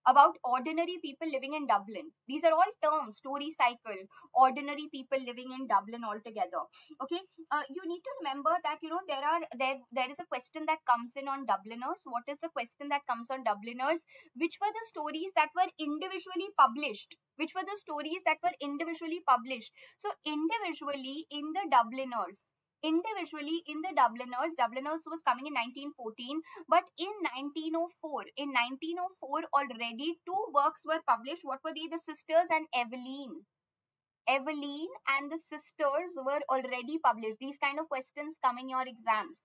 about ordinary people living in Dublin. These are all terms: story cycle, ordinary people living in Dublin altogether. Okay, you need to remember that, you know, there is a question that comes in on Dubliners. What is the question that comes on Dubliners? Which were the stories that were individually published? Which were the stories that were individually published? So individually in the Dubliners. Dubliners was coming in 1914, but in 1904 already two works were published. What were they? The Sisters and Eveline. Eveline and the Sisters were already published. These kind of questions come in your exams.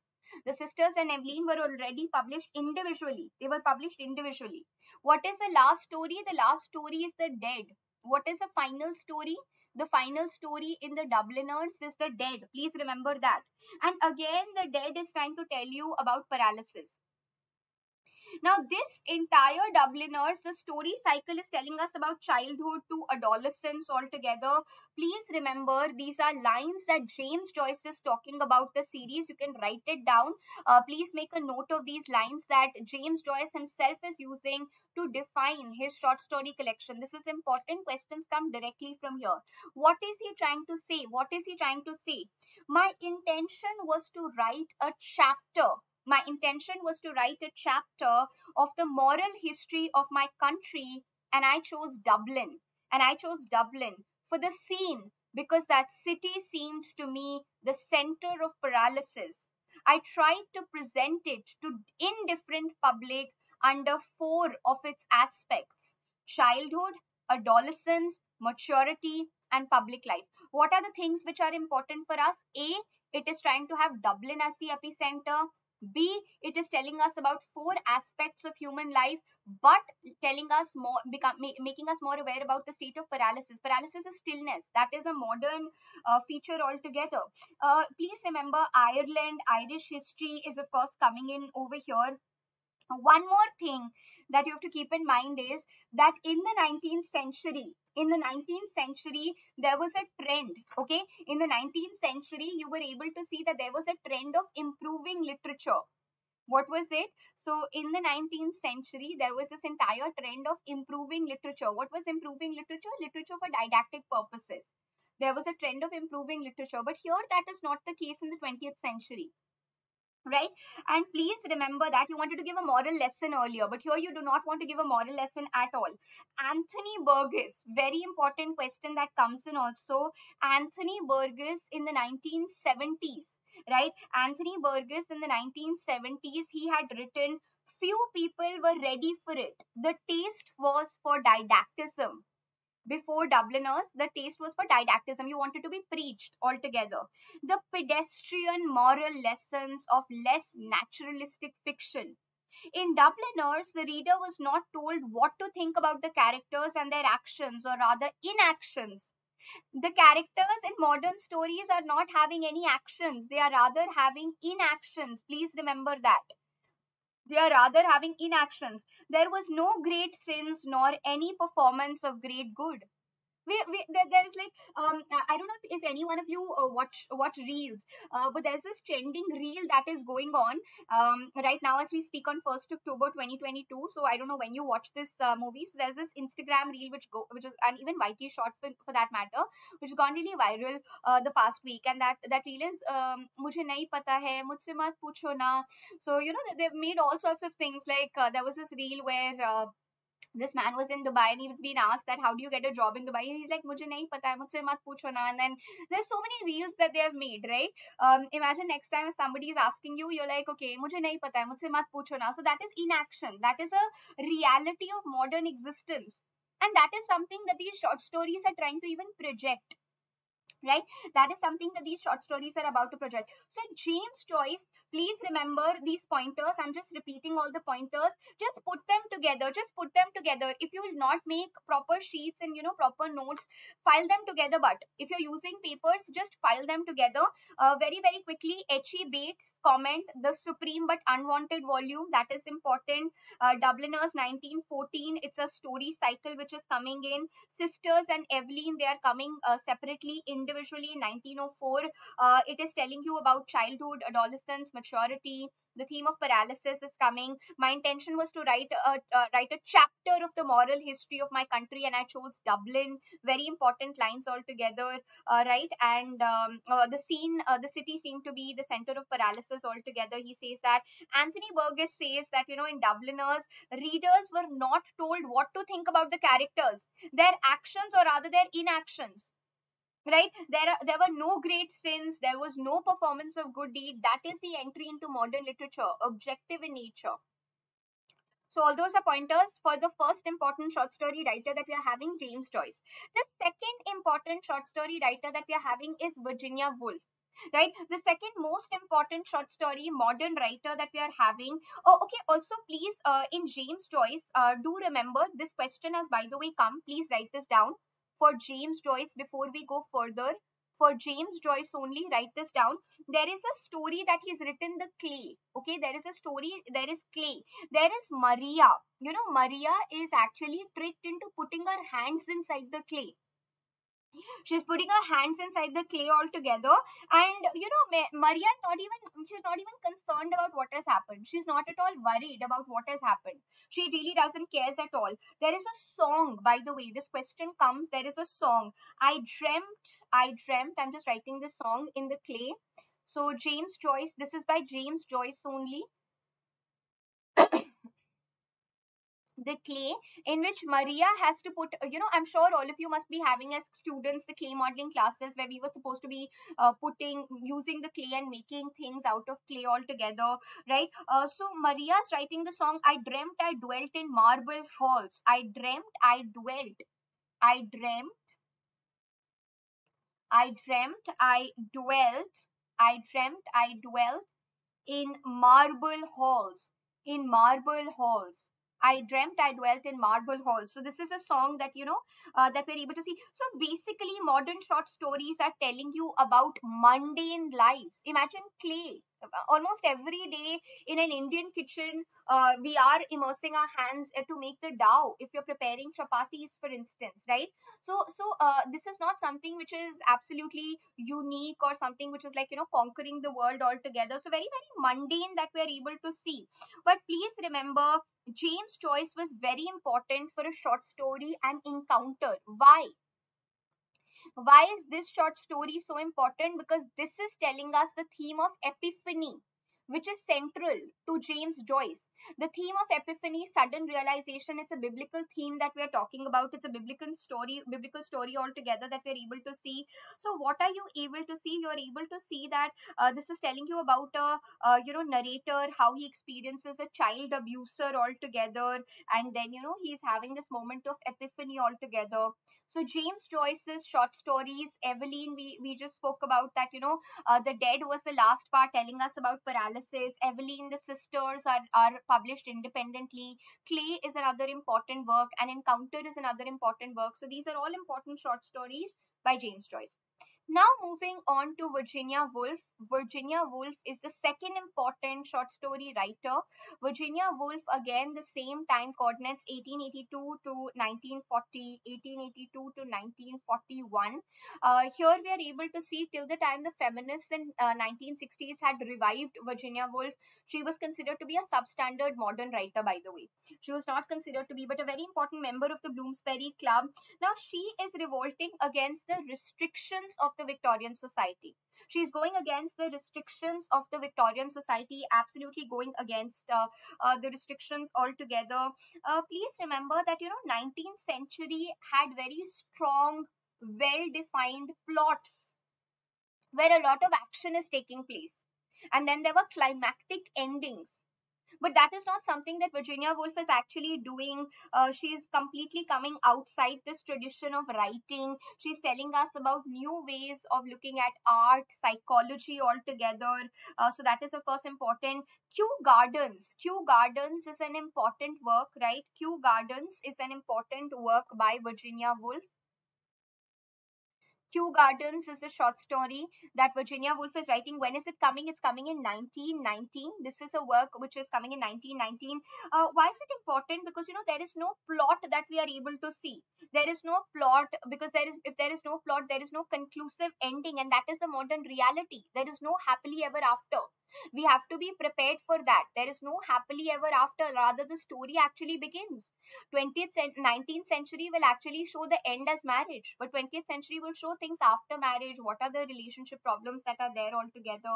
The Sisters and Eveline were already published individually. They were published individually. What is the last story? The last story is The Dead. What is the final story? The final story in the Dubliners is The Dead. Please remember that. And again, The Dead is trying to tell you about paralysis. Now, this entire Dubliners, the story cycle is telling us about childhood to adolescence altogether. Please remember, these are lines that James Joyce is talking about the series. You can write it down. Please make a note of these lines that James Joyce himself is using to define his short story collection. This is important. Questions come directly from here. What is he trying to say? What is he trying to say? My intention was to write a chapter. My intention was to write a chapter of the moral history of my country, and I chose Dublin. And I chose Dublin for the scene, because that city seemed to me the center of paralysis. I tried to present it to indifferent public under four of its aspects: childhood, adolescence, maturity, and public life. What are the things which are important for us? A, it is trying to have Dublin as the epicenter. B, it is telling us about four aspects of human life, but telling us more, making us more aware about the state of paralysis. Paralysis is stillness. That is a modern feature altogether. Please remember, Ireland, Irish history is of course coming in over here. One more thing that you have to keep in mind is that in the 19th century, there was a trend, okay? In the 19th century, you were able to see that there was a trend of improving literature. What was it? So in the 19th century, there was this entire trend of improving literature. What was improving literature? Literature for didactic purposes. There was a trend of improving literature, but here that is not the case in the 20th century. Right? And please remember that you wanted to give a moral lesson earlier, but here you do not want to give a moral lesson at all. Anthony Burgess, very important question that comes in also. Anthony Burgess in the 1970s, right? Anthony Burgess in the 1970s, he had written, few people were ready for it. The taste was for didacticism. Before Dubliners, the taste was for didacticism. You wanted to be preached altogether. The pedestrian moral lessons of less naturalistic fiction. In Dubliners, the reader was not told what to think about the characters and their actions, or rather inactions. The characters in modern stories are not having any actions. They are rather having inactions. Please remember that. They are rather having inactions. There was no great sins nor any performance of great good. There is like, I don't know if any one of you watch reels, but there's this trending reel that is going on right now as we speak on 1st October 2022. So I don't know when you watch this movie. So there's this Instagram reel which is, and even YT short for that matter, which has gone really viral the past week. And that reel is "Mujhe nahi pata hai, mujhse mat pucho na." So you know they've made all sorts of things. Like there was this reel where This man was in Dubai and he was being asked that, how do you get a job in Dubai? And he's like, mujhe nahi pata hai, mujhse mat pucho na. And then there's so many reels that they have made, right? Imagine next time if somebody is asking you, you're like, okay, mujhe nahi pata hai, mujhse mat pucho na. So that is inaction. That is a reality of modern existence. And that is something that these short stories are trying to even project, right? That is something that these short stories are about to project. So James Joyce, please remember these pointers. I'm just repeating all the pointers. Just put them together. Just put them together. If you will not make proper sheets and, you know, proper notes, file them together. But if you're using papers, just file them together very, very quickly. H.E. Bates' comment, The Supreme But Unwanted Volume, that is important. Dubliners, 1914. It's a story cycle which is coming in. Sisters and Evelyn, they are coming separately, individually in 1904. It is telling you about childhood, adolescence, maturity. The theme of paralysis is coming. My intention was to write a chapter of the moral history of my country, and I chose Dublin. Very important lines altogether, right? And the city seemed to be the center of paralysis altogether. He says that. Anthony Burgess says that, you know, in Dubliners, readers were not told what to think about the characters, their actions or rather their inactions. Right, there were no great sins, there was no performance of good deed. That is the entry into modern literature, objective in nature. So all those are pointers for the first important short story writer that we are having, James Joyce. The second important short story writer that we are having is Virginia Woolf. Right, the second most important short story modern writer that we are having. Oh, okay. Also, please, in James Joyce, do remember this question has, by the way, come. Please write this down. For James Joyce, before we go further, for James Joyce only, write this down. There is a story that he's written, The Clay. Okay, there is a story, there is Clay. There is Maria. You know, Maria is actually tricked into putting her hands inside the clay. She's putting her hands inside the clay altogether. And, you know, Maria's not even, she's not even concerned about what has happened. She's not at all worried about what has happened. She really doesn't care at all. There is a song, by the way, this question comes. There is a song. I dreamt. I'm just writing this song in the clay. So James Joyce, this is by James Joyce only. The Clay, in which Maria has to put, you know, I'm sure all of you must be having as students the clay modeling classes where we were supposed to be using the clay and making things out of clay altogether, right? So Maria's writing the song, I dreamt I dwelt in marble halls. I dreamt I dwelt in marble halls. I dreamt I dwelt in marble halls. So this is a song that, you know, that we're able to see. So basically, modern short stories are telling you about mundane lives. Imagine clay. Almost every day in an Indian kitchen, we are immersing our hands to make the dough. If you're preparing chapatis, for instance, right? So this is not something which is absolutely unique or something which is like, you know, conquering the world altogether. So very, very mundane that we are able to see. But please remember, James Joyce was very important for a short story and encounter. Why? Why is this short story so important? Because this is telling us the theme of epiphany, which is central to James Joyce. The theme of epiphany, sudden realization, it's a biblical theme that we are talking about. It's a biblical story altogether that we are able to see. So what are you able to see? You are able to see that this is telling you about a you know, narrator, how he experiences a child abuser altogether, and then, you know, he's having this moment of epiphany altogether. So James Joyce's short stories, Evelyn, we just spoke about that, you know, The Dead was the last part telling us about paralysis. Evelyn, the sisters are published independently. Clay is another important work, and Encounter is another important work. So these are all important short stories by James Joyce. Now moving on to Virginia Woolf. Virginia Woolf is the second important short story writer. Virginia Woolf, again, the same time coordinates, 1882 to 1940, 1882 to 1941. Here we are able to see till the time the feminists in 1960s had revived Virginia Woolf. She was considered to be a substandard modern writer, by the way. She was not considered to be, but a very important member of the Bloomsbury Club. Now she is revolting against the restrictions of the Victorian society. She's going against the restrictions of the Victorian society, absolutely going against the restrictions altogether. Please remember that, 19th century had very strong, well-defined plots where a lot of action is taking place. And then there were climactic endings. But that is not something that Virginia Woolf is actually doing. She is completely coming outside this tradition of writing. She's telling us about new ways of looking at art, psychology altogether. So that is, of course, important. Kew Gardens. Kew Gardens is an important work, right? Kew Gardens is an important work by Virginia Woolf. Kew Gardens is a short story that Virginia Woolf is writing. When is it coming? It's coming in 1919. This is a work which is coming in 1919. Why is it important? Because, there is no plot that we are able to see. There is no plot because if there is no plot, there is no conclusive ending. And that is the modern reality. There is no happily ever after. We have to be prepared for that. There is no happily ever after. Rather, the story actually begins. 19th century will actually show the end as marriage. But 20th century will show things after marriage. What are the relationship problems that are there altogether?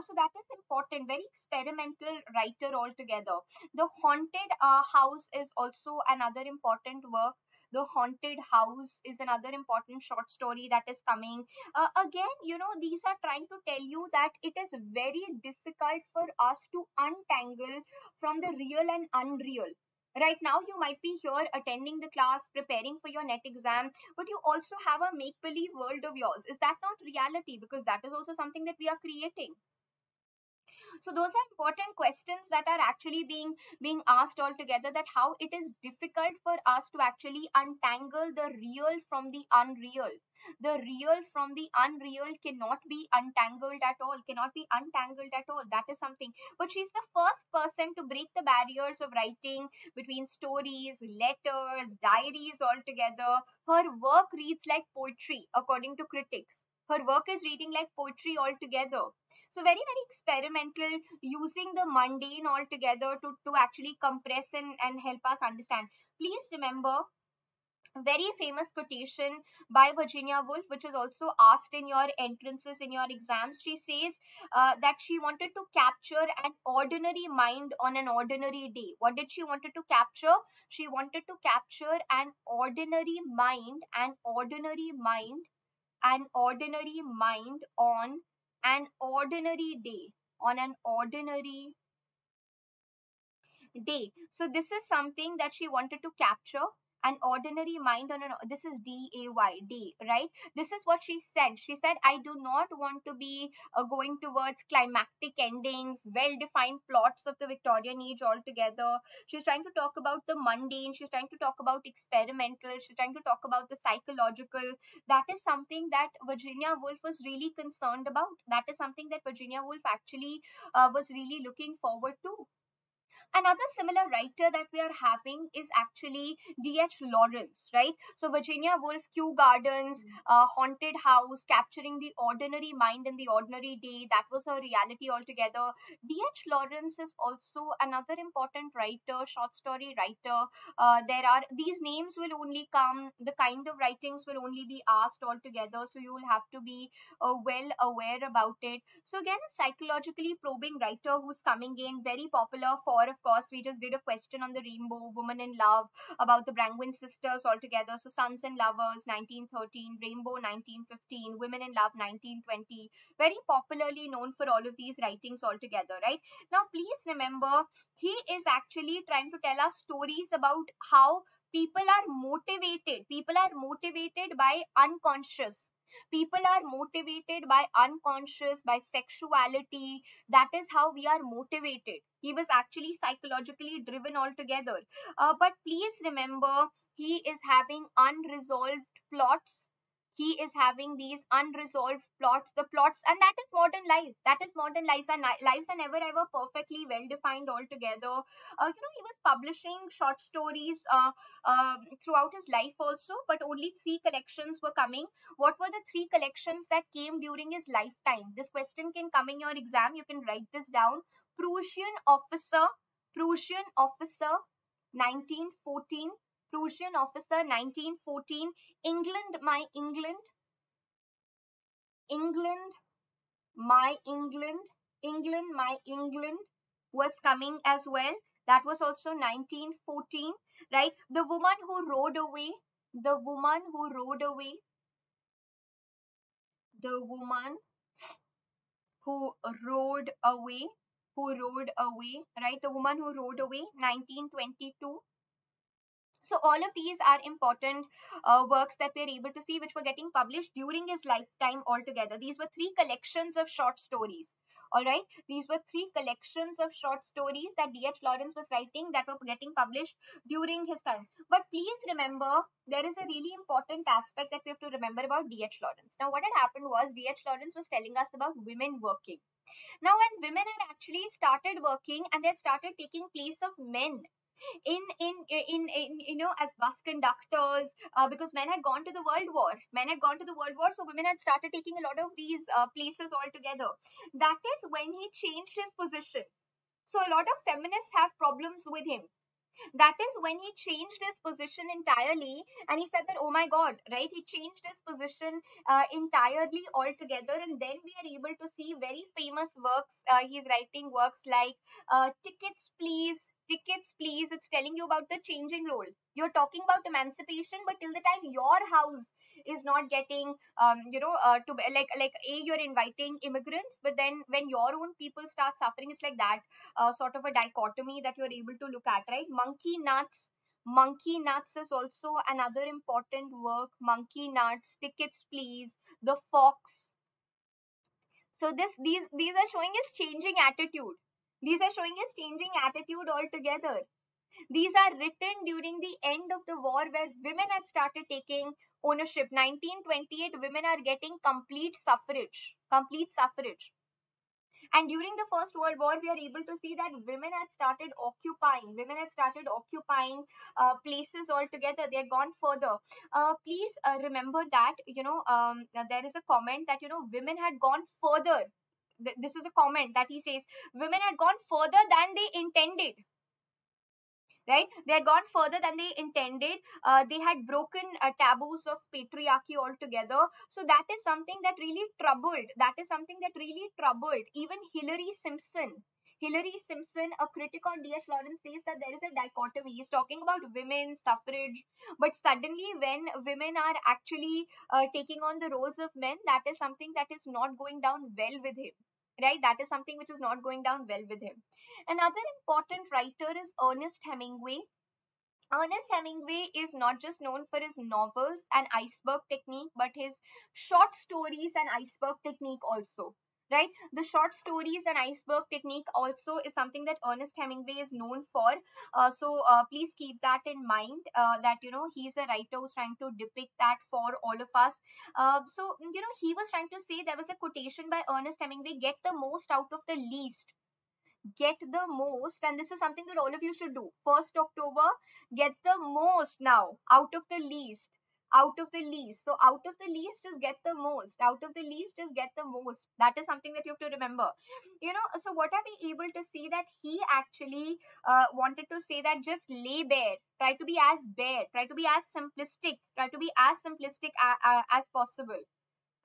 So that is important. Very experimental writer altogether. The Haunted House is also another important work. The Haunted House is another important short story that is coming. Again, these are trying to tell you that it is very difficult for us to untangle from the real and unreal. Right now, you might be here attending the class, preparing for your NET exam, but you also have a make-believe world of yours. Is that not reality? Because that is also something that we are creating. So those are important questions that are actually being asked altogether, that how it is difficult for us to actually untangle the real from the unreal. The real from the unreal cannot be untangled at all, That is something. But she's the first person to break the barriers of writing between stories, letters, diaries altogether. Her work reads like poetry, according to critics. Her work is reading like poetry altogether. So very, very experimental, using the mundane altogether to actually compress and help us understand. Please remember a very famous quotation by Virginia Woolf, which is also asked in your entrances, in your exams. She says that she wanted to capture an ordinary mind on an ordinary day. What did she wanted to capture? She wanted to capture an ordinary mind on an ordinary day, So this is something that she wanted to capture, an ordinary mind on an, this is D-A-Y, right? This is what she said. She said, I do not want to be going towards climactic endings, well-defined plots of the Victorian age altogether. She's trying to talk about the mundane. She's trying to talk about experimental. She's trying to talk about the psychological. That is something that Virginia Woolf was really concerned about. That is something that Virginia Woolf actually was really looking forward to. Another similar writer that we are having is actually D.H. Lawrence, right? So Virginia Woolf, Kew Gardens, Haunted House, capturing the ordinary mind in the ordinary day. That was her reality altogether. D.H. Lawrence is also another important writer, short story writer. These names will only come, the kind of writings will only be asked altogether. So you will have to be well aware about it. So again, a psychologically probing writer who's coming in, very popular for, of course, we just did a question on the Rainbow, Woman in Love, about the Brangwyn sisters altogether. So Sons and Lovers, 1913, Rainbow, 1915, Women in Love, 1920. Very popularly known for all of these writings altogether, right? Now, please remember, he is actually trying to tell us stories about how people are motivated. People are motivated by unconscious. People are motivated by unconscious, by sexuality. That is how we are motivated. He was actually psychologically driven altogether. But please remember, he is having unresolved plots. He is having these unresolved plots, and that is modern life. Lives are never ever perfectly well defined altogether. He was publishing short stories throughout his life also, but only 3 collections were coming. What were the 3 collections that came during his lifetime? This question can come in your exam. You can write this down. Prussian Officer, 1914. Prussian Officer, 1914, England, My England, England, My England, England, My England was coming as well. That was also 1914, right? The Woman Who Rode Away, The Woman Who Rode Away, The Woman Who Rode Away, right? The Woman Who Rode Away, 1922. So all of these are important works that we are able to see, which were getting published during his lifetime altogether. These were three collections of short stories. All right. These were three collections of short stories that D.H. Lawrence was writing that were getting published during his time. But please remember, there is a really important aspect that we have to remember about D.H. Lawrence. Now, what had happened was D.H. Lawrence was telling us about women working. Now, when women had actually started working and they had started taking place of men, in you know, as bus conductors, because men had gone to the World War. So women had started taking a lot of these places altogether. That is when he changed his position. So a lot of feminists have problems with him. That is when he changed his position entirely, and he said that, oh my God, right? He changed his position entirely altogether, and then we are able to see very famous works. He's writing works like Tickets, Please. Tickets, Please. It's telling you about the changing role. You're talking about emancipation, but till the time your house is not getting, you know, to like A, you're inviting immigrants, but then when your own people start suffering, it's like that sort of a dichotomy that you're able to look at, right? Monkey Nuts. Monkey Nuts is also another important work. Monkey Nuts, Tickets, Please, The Fox. So these are showing his changing attitude. These are showing his changing attitude altogether. These are written during the end of the war where women had started taking ownership. 1928, women are getting complete suffrage. And during the First World War, we are able to see that women had started occupying. Places altogether. They had gone further. Please remember that, you know, there is a comment that, you know, women had gone further. This is a comment that he says, women had gone further than they intended. Right? They had gone further than they intended. They had broken taboos of patriarchy altogether. So that is something that really troubled. Even Hilary Simpson. A critic on D.H. Lawrence, says that there is a dichotomy. He's talking about women, suffrage, but suddenly when women are actually taking on the roles of men, that is something that is not going down well with him. Right? That is something which is not going down well with him. Another important writer is Ernest Hemingway. Ernest Hemingway is not just known for his novels and iceberg technique, but his short stories and iceberg technique also. Right? The short stories and iceberg technique also is something that Ernest Hemingway is known for. So please keep that in mind that, you know, he's a writer who's trying to depict that for all of us. So, you know, he was trying to say, there was a quotation by Ernest Hemingway, get the most out of the least. Get the most, and this is something that all of you should do. 1st October, get the most now out of the least. So out of the least is get the most. That is something that you have to remember. You know, so what are we able to see? That he actually wanted to say that just lay bare. Try to be as bare. Try to be as simplistic. As possible.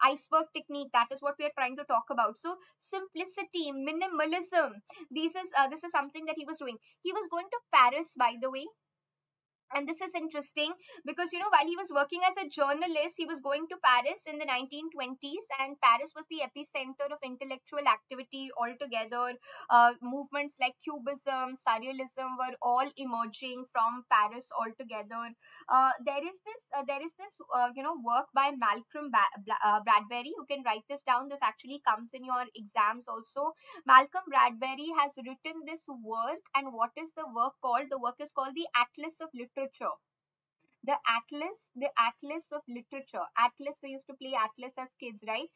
Iceberg technique, that is what we are trying to talk about. So simplicity, minimalism. This is something that he was doing. He was going to Paris, by the way. And this is interesting because, you know, while he was working as a journalist, he was going to Paris in the 1920s, and Paris was the epicenter of intellectual activity altogether. Movements like Cubism, Surrealism were all emerging from Paris altogether. There is this you know, work by Malcolm Bradbury. You can write this down. This actually comes in your exams also. Malcolm Bradbury has written this work, and what is the work called? The work is called The Atlas of Literature. The Atlas of Literature. Atlas, we used to play Atlas as kids, right?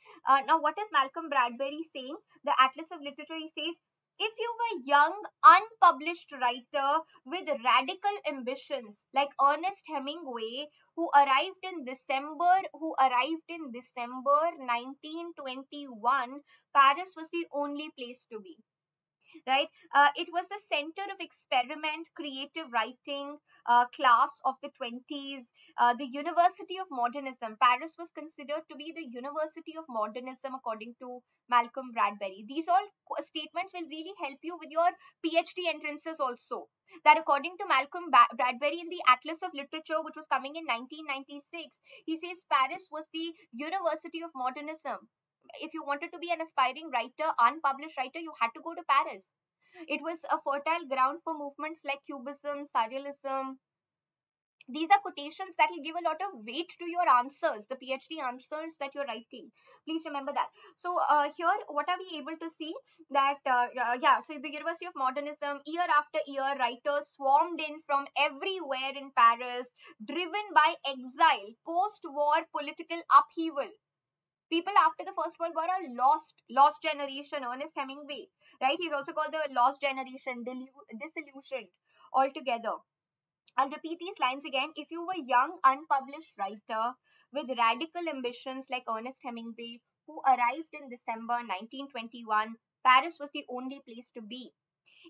Now, what is Malcolm Bradbury saying? The Atlas of Literature, he says, if you were a young, unpublished writer with radical ambitions, like Ernest Hemingway, who arrived in December 1921, Paris was the only place to be. right? It was the center of experiment, creative writing, class of the 20s, the University of Modernism. Paris was considered to be the University of Modernism, according to Malcolm Bradbury. These all statements will really help you with your PhD entrances also. That according to Malcolm Bradbury in the Atlas of Literature, which was coming in 1996, he says Paris was the University of Modernism. If you wanted to be an aspiring writer, unpublished writer, you had to go to Paris. It was a fertile ground for movements like Cubism, Surrealism. These are quotations that will give a lot of weight to your answers, the PhD answers that you're writing. Please remember that. So here, what are we able to see? That, so the University of Modernism, year after year, writers swarmed in from everywhere in Paris, driven by exile, post-war political upheaval. People after the First World War are lost generation, Ernest Hemingway, right? He's also called the lost generation, disillusioned altogether. I'll repeat these lines again. If you were a young, unpublished writer with radical ambitions like Ernest Hemingway, who arrived in December 1921, Paris was the only place to be.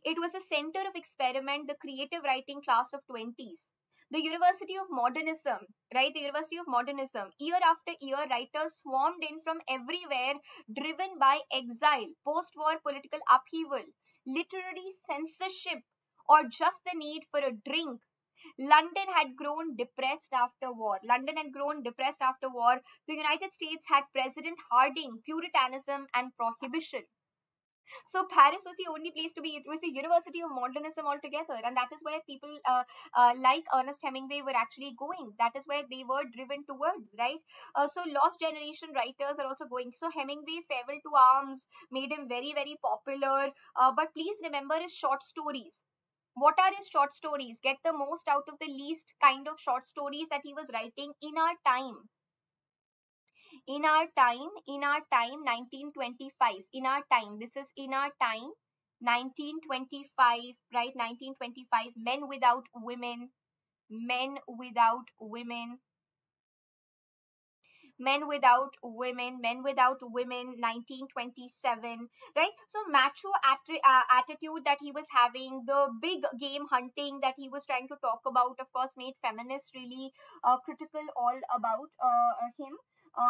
It was a center of experiment, the creative writing class of 20s. The University of Modernism, right? The University of Modernism. Year after year, writers swarmed in from everywhere, driven by exile, post-war political upheaval, literary censorship, or just the need for a drink. London had grown depressed after war. London had grown depressed after war. The United States had President Harding, Puritanism, and Prohibition. So Paris was the only place to be. It was the University of Modernism altogether, and that is where people like Ernest Hemingway were actually going. That is where they were driven towards, right? So lost generation writers are also going. So Hemingway, Farewell to Arms, made him very, very popular. But please remember his short stories. What are his short stories? Get the most out of the least kind of short stories that he was writing. In Our Time. In Our Time, In Our Time, 1925. In Our Time, this is In Our Time, 1925, right? 1925, Men Without Women, Men Without Women, Men Without Women, Men Without Women, 1927, right? So macho attitude that he was having, the big game hunting that he was trying to talk about, of course, made feminists really critical all about him.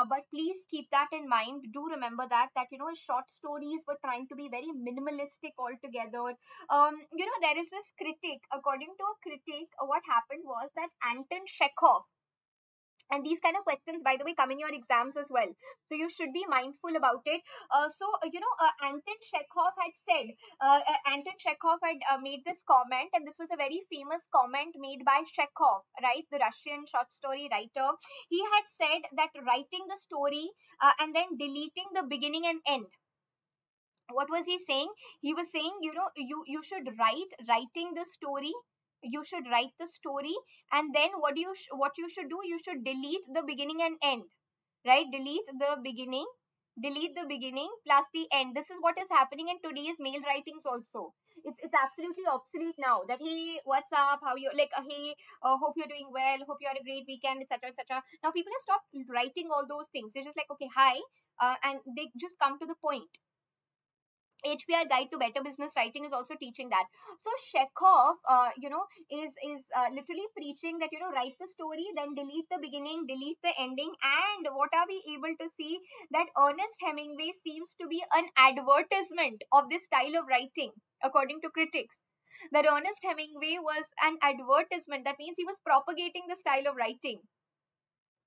But please keep that in mind. Do remember that, you know, his short stories were trying to be very minimalistic altogether. You know, there is this critic, according to a critic, what happened was that Anton Chekhov, and these kind of questions, by the way, come in your exams as well. So you should be mindful about it. Anton Chekhov had made this comment, and this was a very famous comment made by Chekhov, right? The Russian short story writer. He had said that writing the story and then deleting the beginning and end. What was he saying? He was saying, you know, you should writing the story. You should write the story, and then what you should do, you should delete the beginning and end, right? Delete the beginning plus the end. This is what is happening in today's male writings also. It's absolutely obsolete now, that hey, what's up, how you, like, hey, hope you're doing well, hope you had a great weekend, etc., etc. Now people have stopped writing all those things. They're just like, okay, hi, and they just come to the point. HBR Guide to Better Business Writing is also teaching that. So Chekhov, you know, is literally preaching that, you know, write the story, then delete the beginning, delete the ending. And what are we able to see? That Ernest Hemingway seems to be an advertisement of this style of writing, according to critics. That Ernest Hemingway was an advertisement. That means he was propagating the style of writing.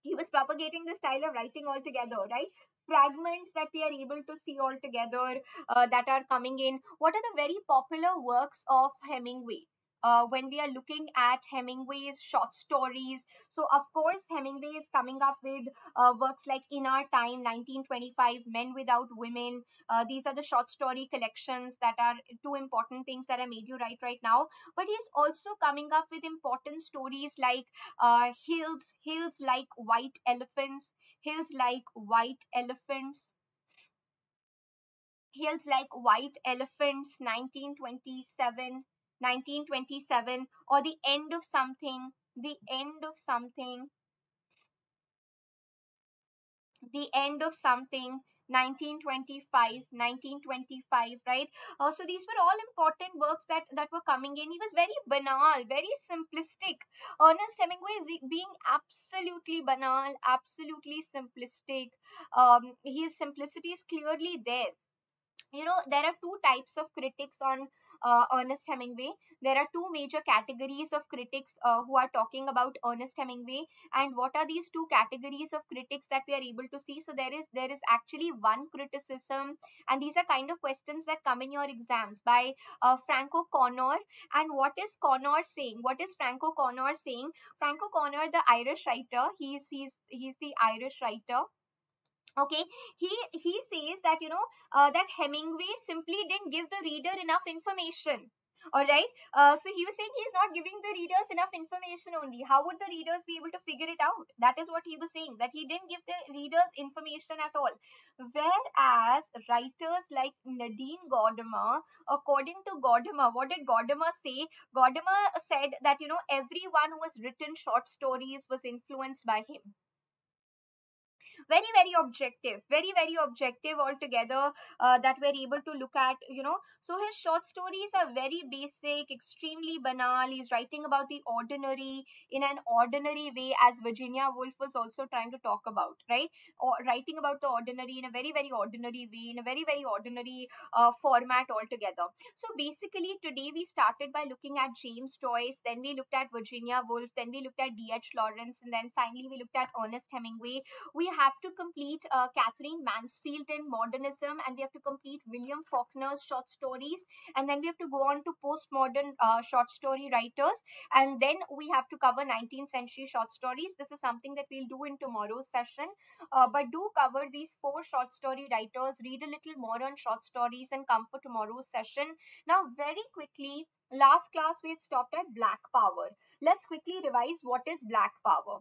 He was propagating the style of writing altogether, right? Fragments that we are able to see altogether that are coming in. What are the very popular works of Hemingway? When we are looking at Hemingway's short stories. So, of course, Hemingway is coming up with works like In Our Time, 1925, Men Without Women. These are the short story collections that are two important things that I made you write right now. But he is also coming up with important stories like Hills Like White Elephants, Hills Like White Elephants. Hills Like White Elephants, 1927, or The End of Something, The End of Something, The End of Something, 1925, right? So these were all important works that were coming in. He was very banal, very simplistic. Ernest Hemingway is being absolutely banal, absolutely simplistic. His simplicity is clearly there. You know, there are two types of critics on Ernest Hemingway. There are two major categories of critics who are talking about Ernest Hemingway. And what are these two categories of critics that we are able to see? So there is actually one criticism, and these are kind of questions that come in your exams, by Franco Connor. And what is Connor saying? What is Franco Connor saying? Franco Connor, the Irish writer, he's the Irish writer. Okay, he says that, you know, that Hemingway simply didn't give the reader enough information. All right, so he was saying he's not giving the readers enough information only. How would the readers be able to figure it out? That is what he was saying, that he didn't give the readers information at all. Whereas writers like Nadine Gordimer, according to Gordimer, what did Gordimer say? Gordimer said that, you know, everyone who has written short stories was influenced by him. Very, very objective altogether, that we're able to look at, you know. So his short stories are very basic, extremely banal. He's writing about the ordinary in an ordinary way, as Virginia Woolf was also trying to talk about, right? Or writing about the ordinary in a very, very ordinary way, in a very, very ordinary format altogether. So basically, today we started by looking at James Joyce, then we looked at Virginia Woolf, then we looked at D.H. Lawrence, and then finally we looked at Ernest Hemingway. We have to complete Catherine Mansfield in Modernism, and we have to complete William Faulkner's short stories, and then we have to go on to postmodern short story writers, and then we have to cover 19th century short stories. This is something that we'll do in tomorrow's session, but do cover these four short story writers, read a little more on short stories, and come for tomorrow's session. Now, very quickly, last class we had stopped at Black Power. Let's quickly revise what is Black Power.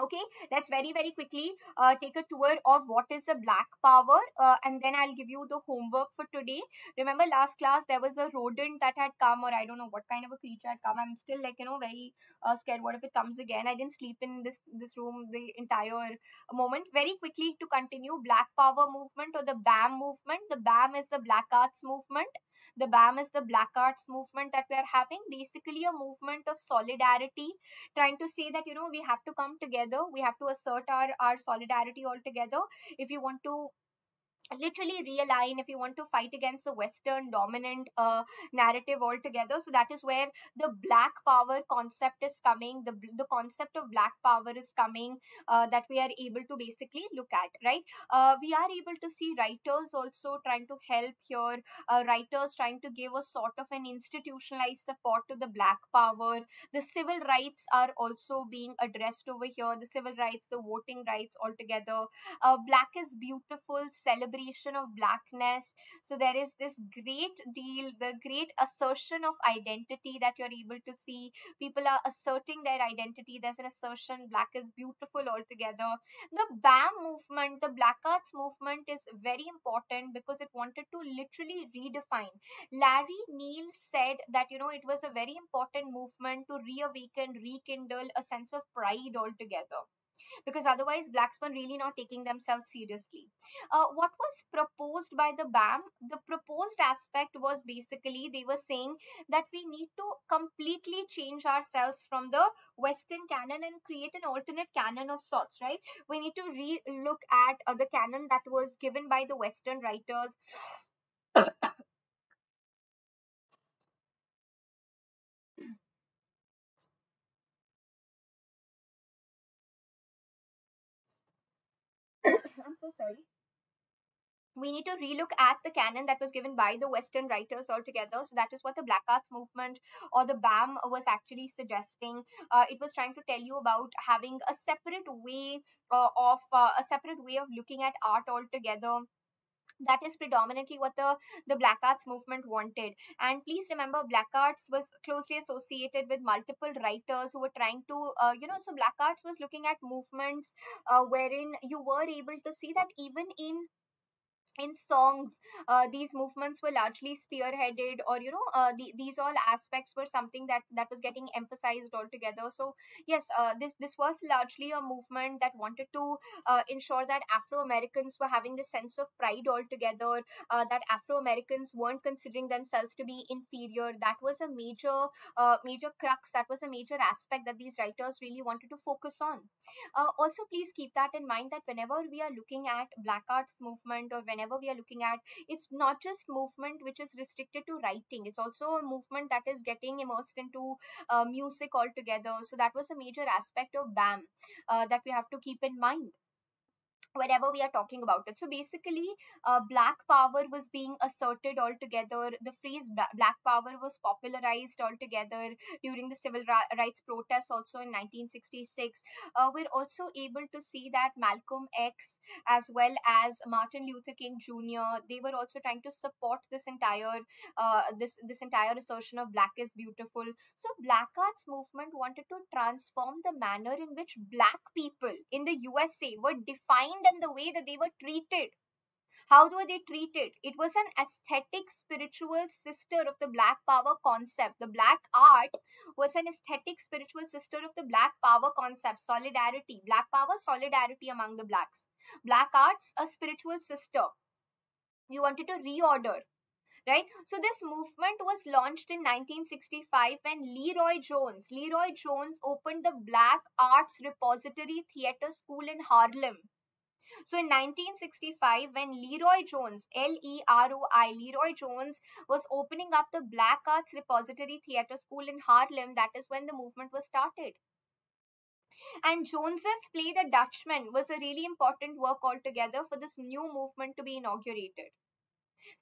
Okay, let's very, very quickly take a tour of what is the Black Power, and then I'll give you the homework for today. Remember, last class there was a rodent that had come, or I don't know what kind of a creature had come. I'm still, like, you know, very scared. What if it comes again? I didn't sleep in this room the entire moment. Very quickly to continue, Black Power movement, or the BAM movement. The BAM is the Black Arts movement. The BAM is the Black Arts movement that we are having. Basically a movement of solidarity, trying to say that, you know, we have to come together. We have to assert our solidarity altogether. If you want to literally realign, if you want to fight against the Western dominant narrative altogether. So that is where the Black Power concept is coming. The concept of Black Power is coming, that we are able to basically look at, right? We are able to see writers also trying to help here, writers trying to give a sort of an institutionalized support to the Black Power. The civil rights are also being addressed over here, the civil rights, the voting rights altogether. Black is Beautiful, celebrate of blackness. So there is this great deal, the great assertion of identity that you're able to see. People are asserting their identity. There's an assertion, black is beautiful altogether. The BAM movement, the Black Arts movement, is very important because it wanted to literally redefine. Larry Neal said that, you know, it was a very important movement to reawaken, rekindle a sense of pride altogether, because otherwise blacks were really not taking themselves seriously. What was proposed by the BAM? The proposed aspect was basically they were saying that we need to completely change ourselves from the Western canon and create an alternate canon of sorts, right? We need to re-look at the canon that was given by the Western writers. I'm so sorry. We need to relook at the canon that was given by the Western writers altogether. So that is what the Black Arts movement, or the BAM, was actually suggesting. It was trying to tell you about having a separate way of looking at art altogether. That is predominantly what the Black Arts movement wanted. And please remember, Black Arts was closely associated with multiple writers who were trying to, you know, so Black Arts was looking at movements wherein you were able to see that even in in songs, these movements were largely spearheaded, or these all aspects were something that was getting emphasized altogether. So yes, this was largely a movement that wanted to ensure that Afro-Americans were having this sense of pride altogether, that Afro-Americans weren't considering themselves to be inferior. That was a major crux, that was a major aspect that these writers really wanted to focus on. Also, please keep that in mind, that whenever we are looking at Black Arts movement, or whenever we are looking at, it's not just movement which is restricted to writing, it's also a movement that is getting immersed into music altogether. So that was a major aspect of BAM that we have to keep in mind whenever we are talking about it. So basically, Black Power was being asserted altogether. The phrase Black Power was popularized altogether during the civil rights protests also in 1966. We're also able to see that Malcolm X as well as Martin Luther King Jr., they were also trying to support this entire this entire assertion of Black is beautiful. So Black Arts movement wanted to transform the manner in which Black people in the USA were defined and the way that they were treated. How were they treated? It was an aesthetic spiritual sister of the Black Power concept. The Black Art was an aesthetic spiritual sister of the Black Power concept. Solidarity. Black Power, solidarity among the Blacks. Black Arts, a spiritual sister. You wanted to reorder. Right? So this movement was launched in 1965 when Leroy Jones opened the Black Arts Repository Theatre School in Harlem. So in 1965, when Leroy Jones, L-E-R-O-I, Leroy Jones was opening up the Black Arts Repository Theatre School in Harlem, that is when the movement was started. And Jones's play, The Dutchman, was a really important work altogether for this new movement to be inaugurated.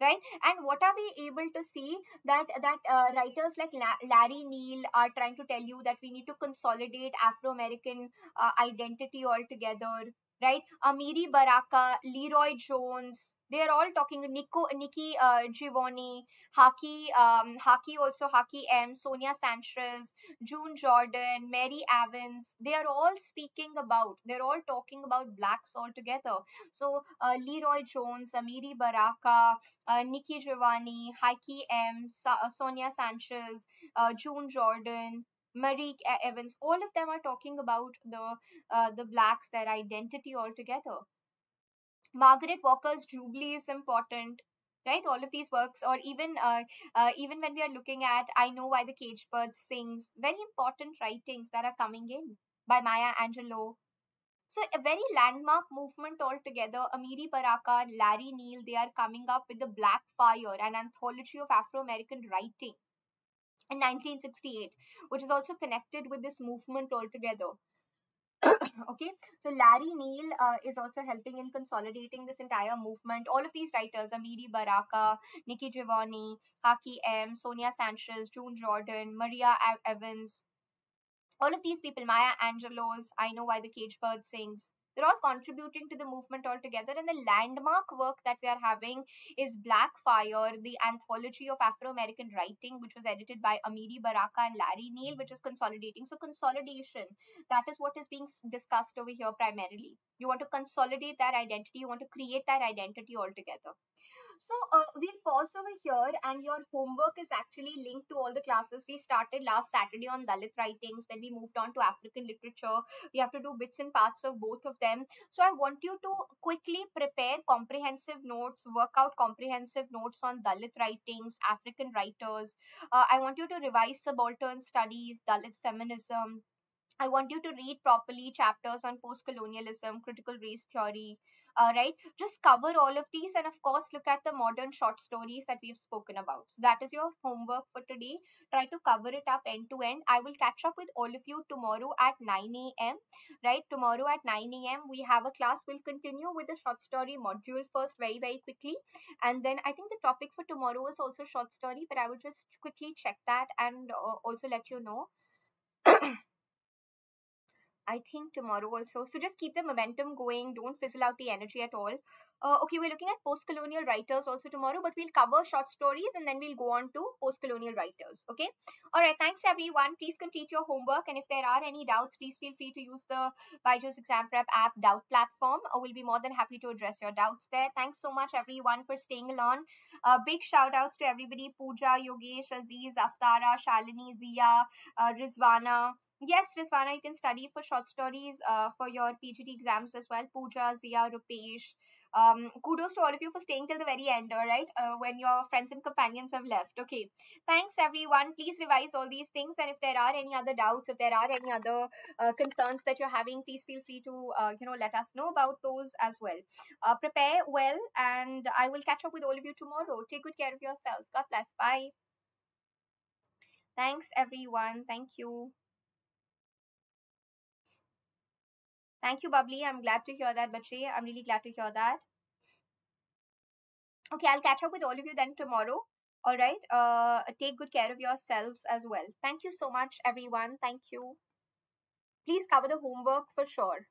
Right? And what are we able to see? That writers like Larry Neal are trying to tell you that we need to consolidate Afro-American identity altogether. Right? Amiri Baraka, Leroy Jones, they are all talking. Nikki Giovanni, Haki M., Sonia Sanchez, June Jordan, Mary Evans, they are all speaking about, they're all talking about Blacks altogether. So Leroy Jones, Amiri Baraka, Nikki Giovanni, Haki M., Sonia Sanchez, June Jordan, Marie Evans, all of them are talking about the Blacks, their identity altogether. Margaret Walker's Jubilee is important, right? All of these works, or even when we are looking at I Know Why the Caged Bird Sings, very important writings that are coming in by Maya Angelou. So a very landmark movement altogether. Amiri Baraka, Larry Neal, they are coming up with the Black Fire, an anthology of Afro-American writing, in 1968, which is also connected with this movement altogether. Okay, so Larry Neal is also helping in consolidating this entire movement. All of these writers, Amiri Baraka, Nikki Giovanni, Haki M., Sonia Sanchez, June Jordan, Maria Evans, all of these people, Maya Angelou's I Know Why the Caged Bird Sings, they're all contributing to the movement altogether. And the landmark work that we are having is Black Fire, the anthology of Afro-American writing, which was edited by Amiri Baraka and Larry Neal, which is consolidating. So consolidation, that is what is being discussed over here primarily. You want to consolidate that identity, you want to create that identity altogether. So we'll pause over here, and your homework is actually linked to all the classes we started last Saturday on Dalit writings. Then we moved on to African literature. We have to do bits and parts of both of them. So I want you to quickly prepare comprehensive notes, work out comprehensive notes on Dalit writings, African writers. I want you to revise subaltern studies, Dalit feminism. I want you to read properly chapters on post-colonialism, critical race theory. Right, just cover all of these, and of course look at the modern short stories that we've spoken about. So that is your homework for today. Try to cover it up end to end. I will catch up with all of you tomorrow at 9 a.m. Right, tomorrow at 9 a.m. we have a class. We'll continue with the short story module first very quickly, and then I think the topic for tomorrow is also short story, but I will just quickly check that and also let you know. I think tomorrow also. So just keep the momentum going. Don't fizzle out the energy at all. Okay, we're looking at post-colonial writers also tomorrow, but we'll cover short stories and then we'll go on to post-colonial writers. Okay. All right. Thanks everyone. Please complete your homework. And if there are any doubts, please feel free to use the Byju's Exam Prep app doubt platform. We'll be more than happy to address your doubts there. Thanks so much everyone for staying along. Big shout outs to everybody. Pooja, Yogesh, Aziz, Aftara, Shalini, Zia, Rizwana. Yes, Rizwana, you can study for short stories for your PGT exams as well. Pooja, Zia, Rupesh. Kudos to all of you for staying till the very end, all right, when your friends and companions have left. Okay, thanks everyone. Please revise all these things, and if there are any other doubts, if there are any other concerns that you're having, please feel free to, let us know about those as well. Prepare well, and I will catch up with all of you tomorrow. Take good care of yourselves. God bless. Bye. Thanks everyone. Thank you. Thank you, Bubbly. I'm glad to hear that, Bachi. I'm really glad to hear that. Okay, I'll catch up with all of you then tomorrow. All right. Take good care of yourselves as well. Thank you so much, everyone. Thank you. Please cover the homework for sure.